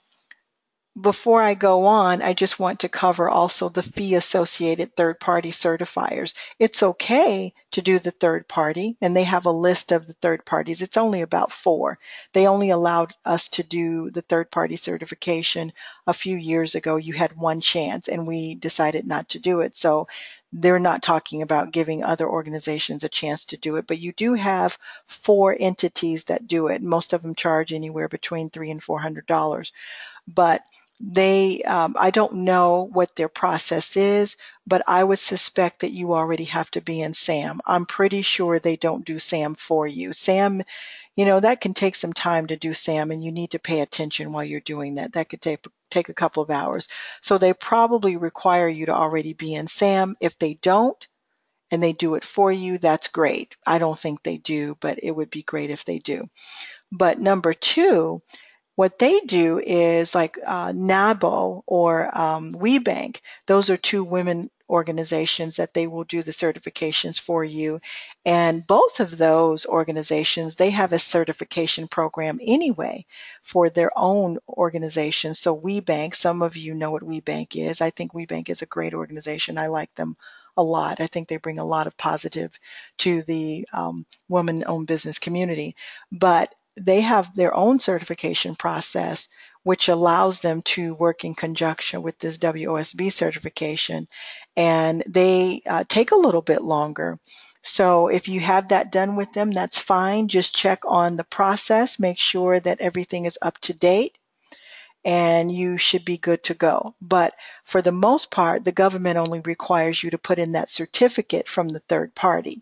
before I go on, I just want to cover also the fee-associated third-party certifiers. It's okay to do the third party, and they have a list of the third parties. It's only about four. They only allowed us to do the third-party certification a few years ago. You had one chance, and we decided not to do it. So they're not talking about giving other organizations a chance to do it, but you do have four entities that do it. Most of them charge anywhere between $300 and $400. But they, I don't know what their process is, but I would suspect that you already have to be in SAM. I'm pretty sure they don't do SAM for you. SAM, you know, that can take some time to do SAM, and you need to pay attention while you're doing that. That could take a couple of hours. So they probably require you to already be in SAM. If they don't and they do it for you, that's great. I don't think they do, but it would be great if they do. But number two, what they do is like NABO or WeBank. Those are two women organizations that they will do the certifications for you. And both of those organizations, they have a certification program anyway for their own organization. So WeBank, some of you know what WeBank is. I think WeBank is a great organization. I like them a lot. I think they bring a lot of positive to the woman-owned business community. But they have their own certification process, which allows them to work in conjunction with this WOSB certification, and they take a little bit longer. So if you have that done with them, that's fine. Just check on the process, make sure that everything is up to date, and you should be good to go. But for the most part, the government only requires you to put in that certificate from the third party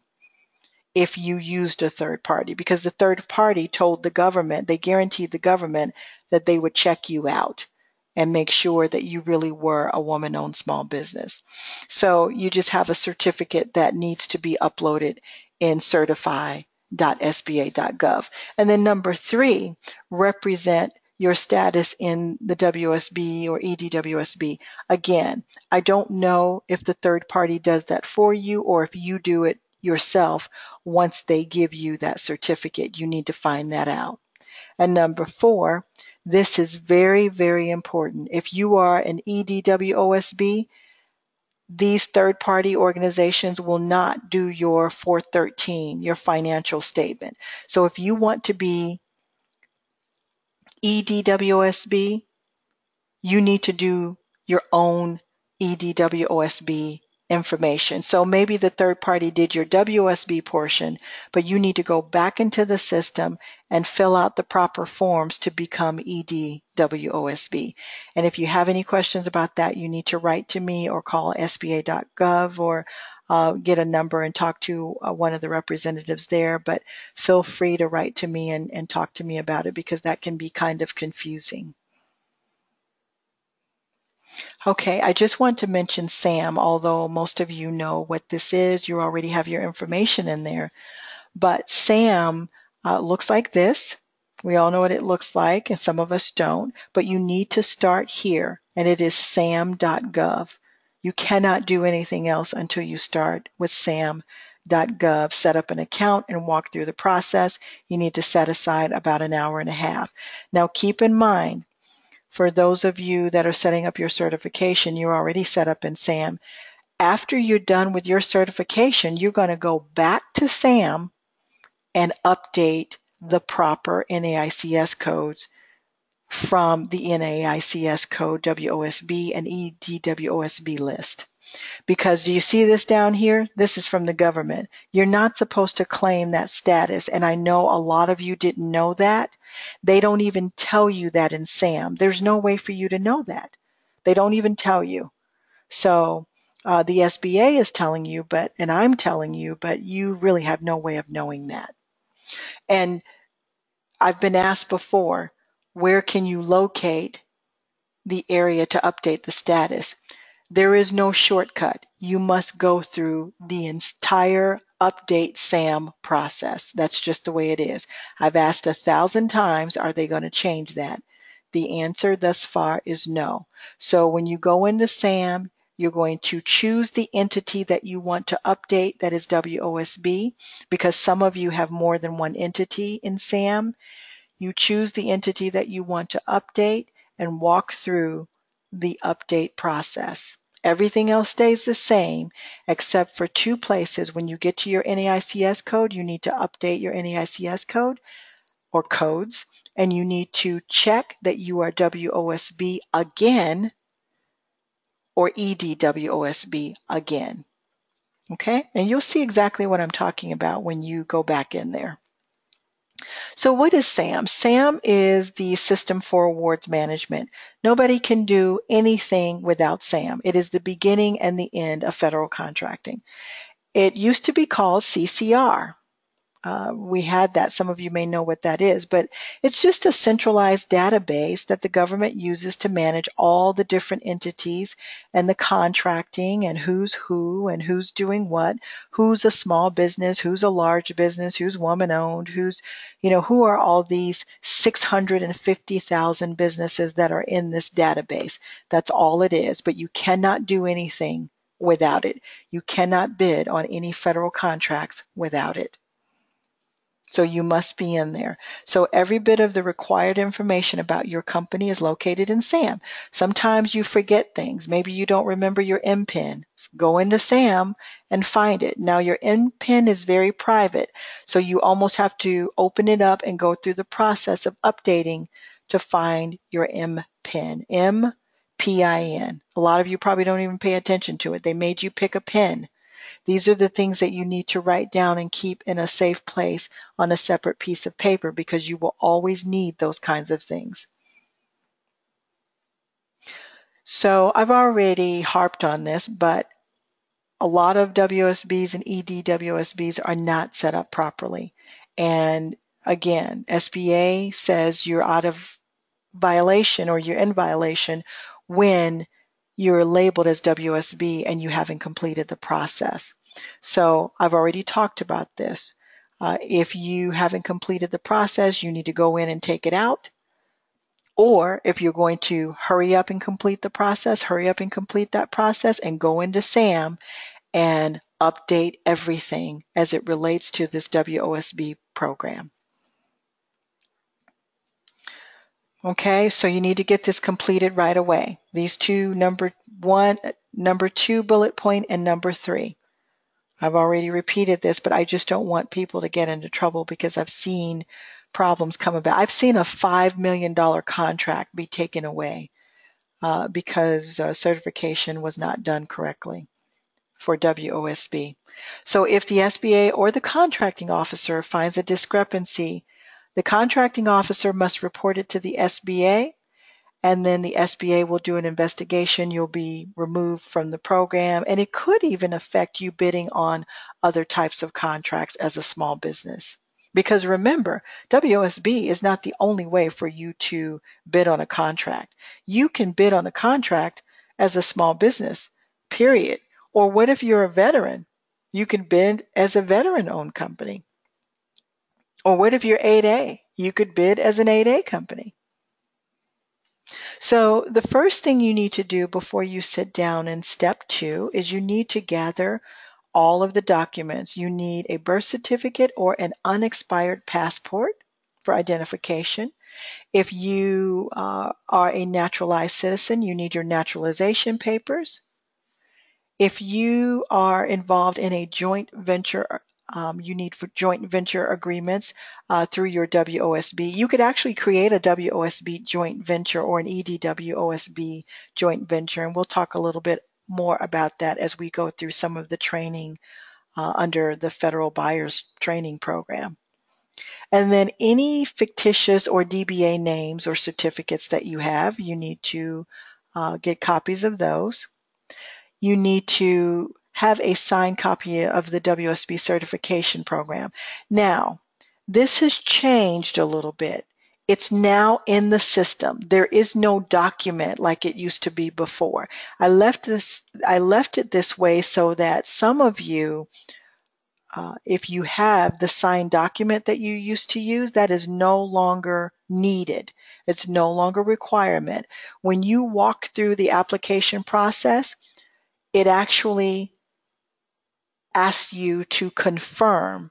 if you used a third party, because the third party told the government, they guaranteed the government that they would check you out and make sure that you really were a woman-owned small business. So you just have a certificate that needs to be uploaded in certify.sba.gov. And then number three, represent your status in the WSB or EDWSB. Again, I don't know if the third party does that for you or if you do it yourself. Once they give you that certificate, you need to find that out. And number four, this is very, very important. If you are an EDWOSB, These third-party organizations will not do your 413, your financial statement. So if you want to be EDWOSB, you need to do your own EDWOSB information. So maybe the third party did your WOSB portion, but you need to go back into the system and fill out the proper forms to become EDWOSB. And if you have any questions about that, you need to write to me or call sba.gov or get a number and talk to one of the representatives there. But feel free to write to me and talk to me about it, because that can be kind of confusing. Okay, I just want to mention SAM, although most of you know what this is. You already have your information in there. But SAM looks like this. We all know what it looks like, and some of us don't. But you need to start here, and it is sam.gov. You cannot do anything else until you start with sam.gov. Set up an account and walk through the process. You need to set aside about an hour and a half. Now, keep in mind, for those of you that are setting up your certification, you're already set up in SAM. After you're done with your certification, you're going to go back to SAM and update the proper NAICS codes from the NAICS code WOSB and EDWOSB list. Because do you see this down here? This is from the government. You're not supposed to claim that status, and I know a lot of you didn't know that. They don't even tell you that in SAM. There's no way for you to know that. They don't even tell you. So the SBA is telling you, and I'm telling you, but you really have no way of knowing that. And I've been asked before, where can you locate the area to update the status? There is no shortcut. You must go through the entire update SAM process. That's just the way it is. I've asked 1,000 times, are they going to change that? The answer thus far is no. So when you go into SAM, you're going to choose the entity that you want to update, that is WOSB, because some of you have more than one entity in SAM. You choose the entity that you want to update and walk through the update process. Everything else stays the same except for two places. When you get to your NAICS code, you need to update your NAICS code or codes, and you need to check that you are WOSB again or EDWOSB again. Okay? And you'll see exactly what I'm talking about when you go back in there. So what is SAM? SAM is the System for Awards Management. Nobody can do anything without SAM. It is the beginning and the end of federal contracting. It used to be called CCR. We had that. Some of you may know what that is, but it's just a centralized database that the government uses to manage all the different entities and the contracting and who's who and who's doing what, who's a small business, who's a large business, who's woman-owned, who's, you know, who are all these 650,000 businesses that are in this database. That's all it is, but you cannot do anything without it. You cannot bid on any federal contracts without it. So you must be in there. So every bit of the required information about your company is located in SAM. Sometimes you forget things. Maybe you don't remember your M-PIN. Go into SAM and find it. Now your M-PIN is very private, so you almost have to open it up and go through the process of updating to find your M-PIN. M-PIN. A lot of you probably don't even pay attention to it. They made you pick a PIN. These are the things that you need to write down and keep in a safe place on a separate piece of paper, because you will always need those kinds of things. So I've already harped on this, but a lot of WOSBs and EDWOSBs are not set up properly. And again, SBA says you're out of violation or you're in violation when you're labeled as WOSB and you haven't completed the process. So I've already talked about this. If you haven't completed the process, you need to go in and take it out. Or if you're going to hurry up and complete the process, hurry up and complete that process and go into SAM and update everything as it relates to this WOSB program. Okay, so you need to get this completed right away. These two, number one, number 2 bullet point, and number 3. I've already repeated this, but I just don't want people to get into trouble because I've seen problems come about. I've seen a $5 million contract be taken away because certification was not done correctly for WOSB. So if the SBA or the contracting officer finds a discrepancy, the contracting officer must report it to the SBA, and then the SBA will do an investigation. You'll be removed from the program, and it could even affect you bidding on other types of contracts as a small business. Because remember, WOSB is not the only way for you to bid on a contract. You can bid on a contract as a small business, period. Or what if you're a veteran? You can bid as a veteran-owned company. Or what if you're 8A? You could bid as an 8A company. So the first thing you need to do before you sit down in step 2 is you need to gather all of the documents. You need a birth certificate or an unexpired passport for identification. If you are a naturalized citizen, you need your naturalization papers. If you are involved in a joint venture, you need for joint venture agreements through your WOSB. You could actually create a WOSB joint venture or an EDWOSB joint venture, and we'll talk a little bit more about that as we go through some of the training under the Federal Buyers Training Program. And then any fictitious or DBA names or certificates that you have, you need to get copies of those. You need to have a signed copy of the WOSB certification program. Now, this has changed a little bit. It's now in the system. There is no document like it used to be before. I left it this way so that some of you, if you have the signed document that you used to use, that is no longer needed. It's no longer a requirement. When you walk through the application process, it actually asks you to confirm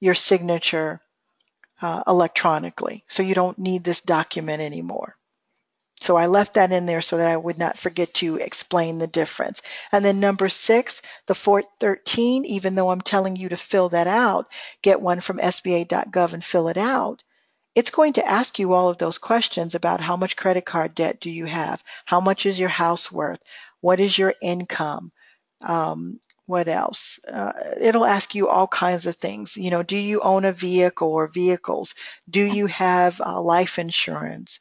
your signature electronically. So you don't need this document anymore. So I left that in there so that I would not forget to explain the difference. And then number 6, the 413, even though I'm telling you to fill that out, get one from sba.gov and fill it out, it's going to ask you all of those questions about how much credit card debt do you have, how much is your house worth, what is your income, what else? It'll ask you all kinds of things. You know, do you own a vehicle or vehicles? Do you have life insurance?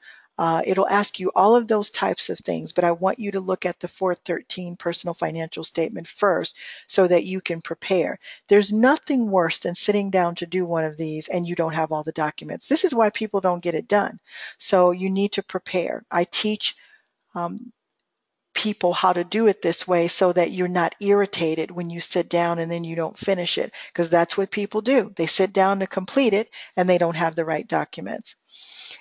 It'll ask you all of those types of things, but I want you to look at the 413 personal financial statement first so that you can prepare. There's nothing worse than sitting down to do one of these and you don't have all the documents. This is why people don't get it done. So you need to prepare. I teach people how to do it this way so that you're not irritated when you sit down and then you don't finish it, because that's what people do. They sit down to complete it and they don't have the right documents.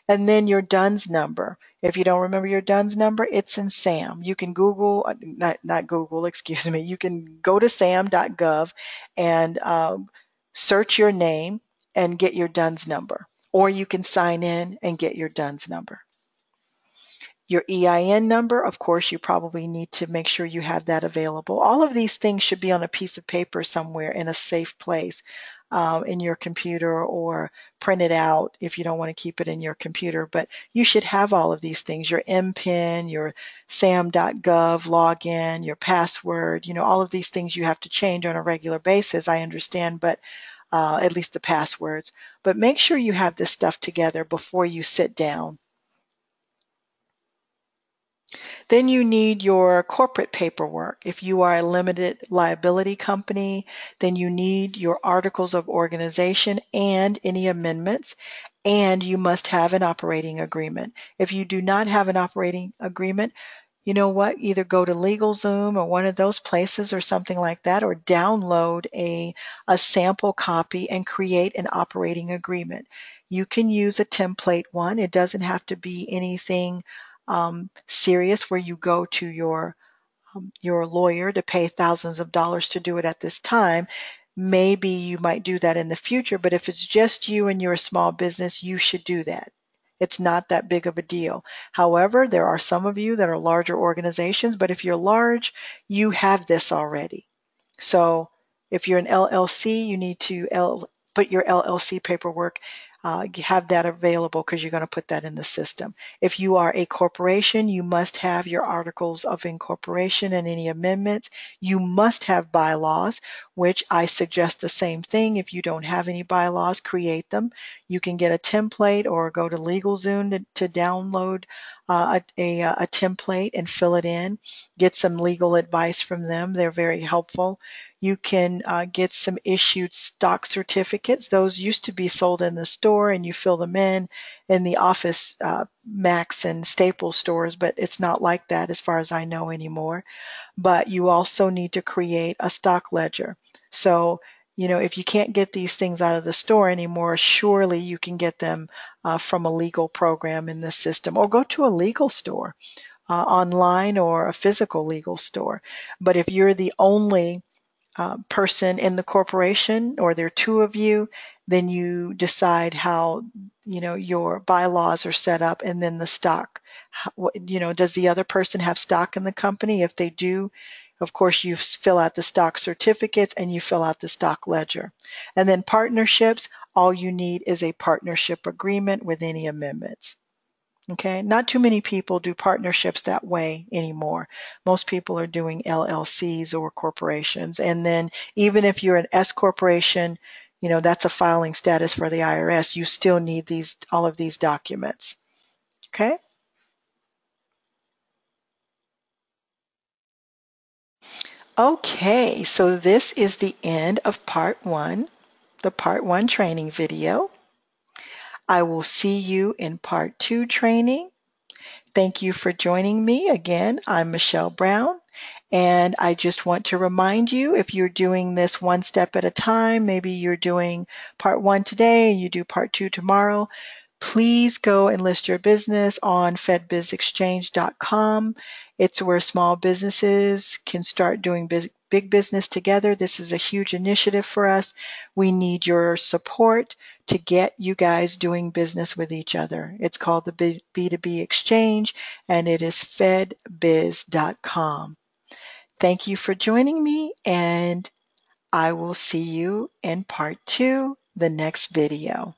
And then your DUNS number. If you don't remember your DUNS number, it's in SAM. You can Google, you can go to sam.gov and search your name and get your DUNS number. Or you can sign in and get your DUNS number. Your EIN number, of course, you probably need to make sure you have that available. All of these things should be on a piece of paper somewhere in a safe place in your computer, or print it out if you don't want to keep it in your computer. But you should have all of these things, your M-PIN, your sam.gov login, your password, you know, all of these things you have to change on a regular basis, I understand, but at least the passwords. But make sure you have this stuff together before you sit down. Then you need your corporate paperwork. If you are a limited liability company, then you need your articles of organization and any amendments, and you must have an operating agreement. If you do not have an operating agreement, you know what? Either go to LegalZoom or one of those places or something like that, or download a sample copy and create an operating agreement. You can use a template one. It doesn't have to be anything serious where you go to your lawyer to pay thousands of dollars to do it at this time. Maybe you might do that in the future, but if it's just you and you're a small business, you should do that. It's not that big of a deal. However, there are some of you that are larger organizations, but if you're large, you have this already. So if you're an LLC, you need to put your LLC paperwork, have that available because you're going to put that in the system. If you are a corporation, you must have your articles of incorporation and any amendments. You must have bylaws, which I suggest the same thing. If you don't have any bylaws, create them. You can get a template or go to LegalZoom to download a template and fill it in. Get some legal advice from them. They're very helpful. You can get some issued stock certificates. Those used to be sold in the store, and you fill them in the Office Max and Staples stores, but it's not like that as far as I know anymore. But you also need to create a stock ledger. So, you know, if you can't get these things out of the store anymore, surely you can get them from a legal program in this system, or go to a legal store online or a physical legal store. But if you're the only person in the corporation, or there are two of you, then you decide how, you know, your bylaws are set up, and then the stock. You know, does the other person have stock in the company? If they do, of course, you fill out the stock certificates and you fill out the stock ledger. And then partnerships, all you need is a partnership agreement with any amendments. Okay, not too many people do partnerships that way anymore. Most people are doing LLCs or corporations. And then even if you're an S corporation, you know, that's a filing status for the IRS. You still need these, all of these documents. Okay. Okay, so this is the end of part 1, the part 1 training video. I will see you in part 2 training. Thank you for joining me. Again, I'm Michelle Brown, and I just want to remind you, if you're doing this one step at a time, maybe you're doing part 1 today and you do part 2 tomorrow, please go and list your business on FedBizExchange.com. It's where small businesses can start doing big business together. This is a huge initiative for us. We need your support to get you guys doing business with each other. It's called the B2B Exchange, and it is FedBiz.com. Thank you for joining me, and I will see you in part 2, the next video.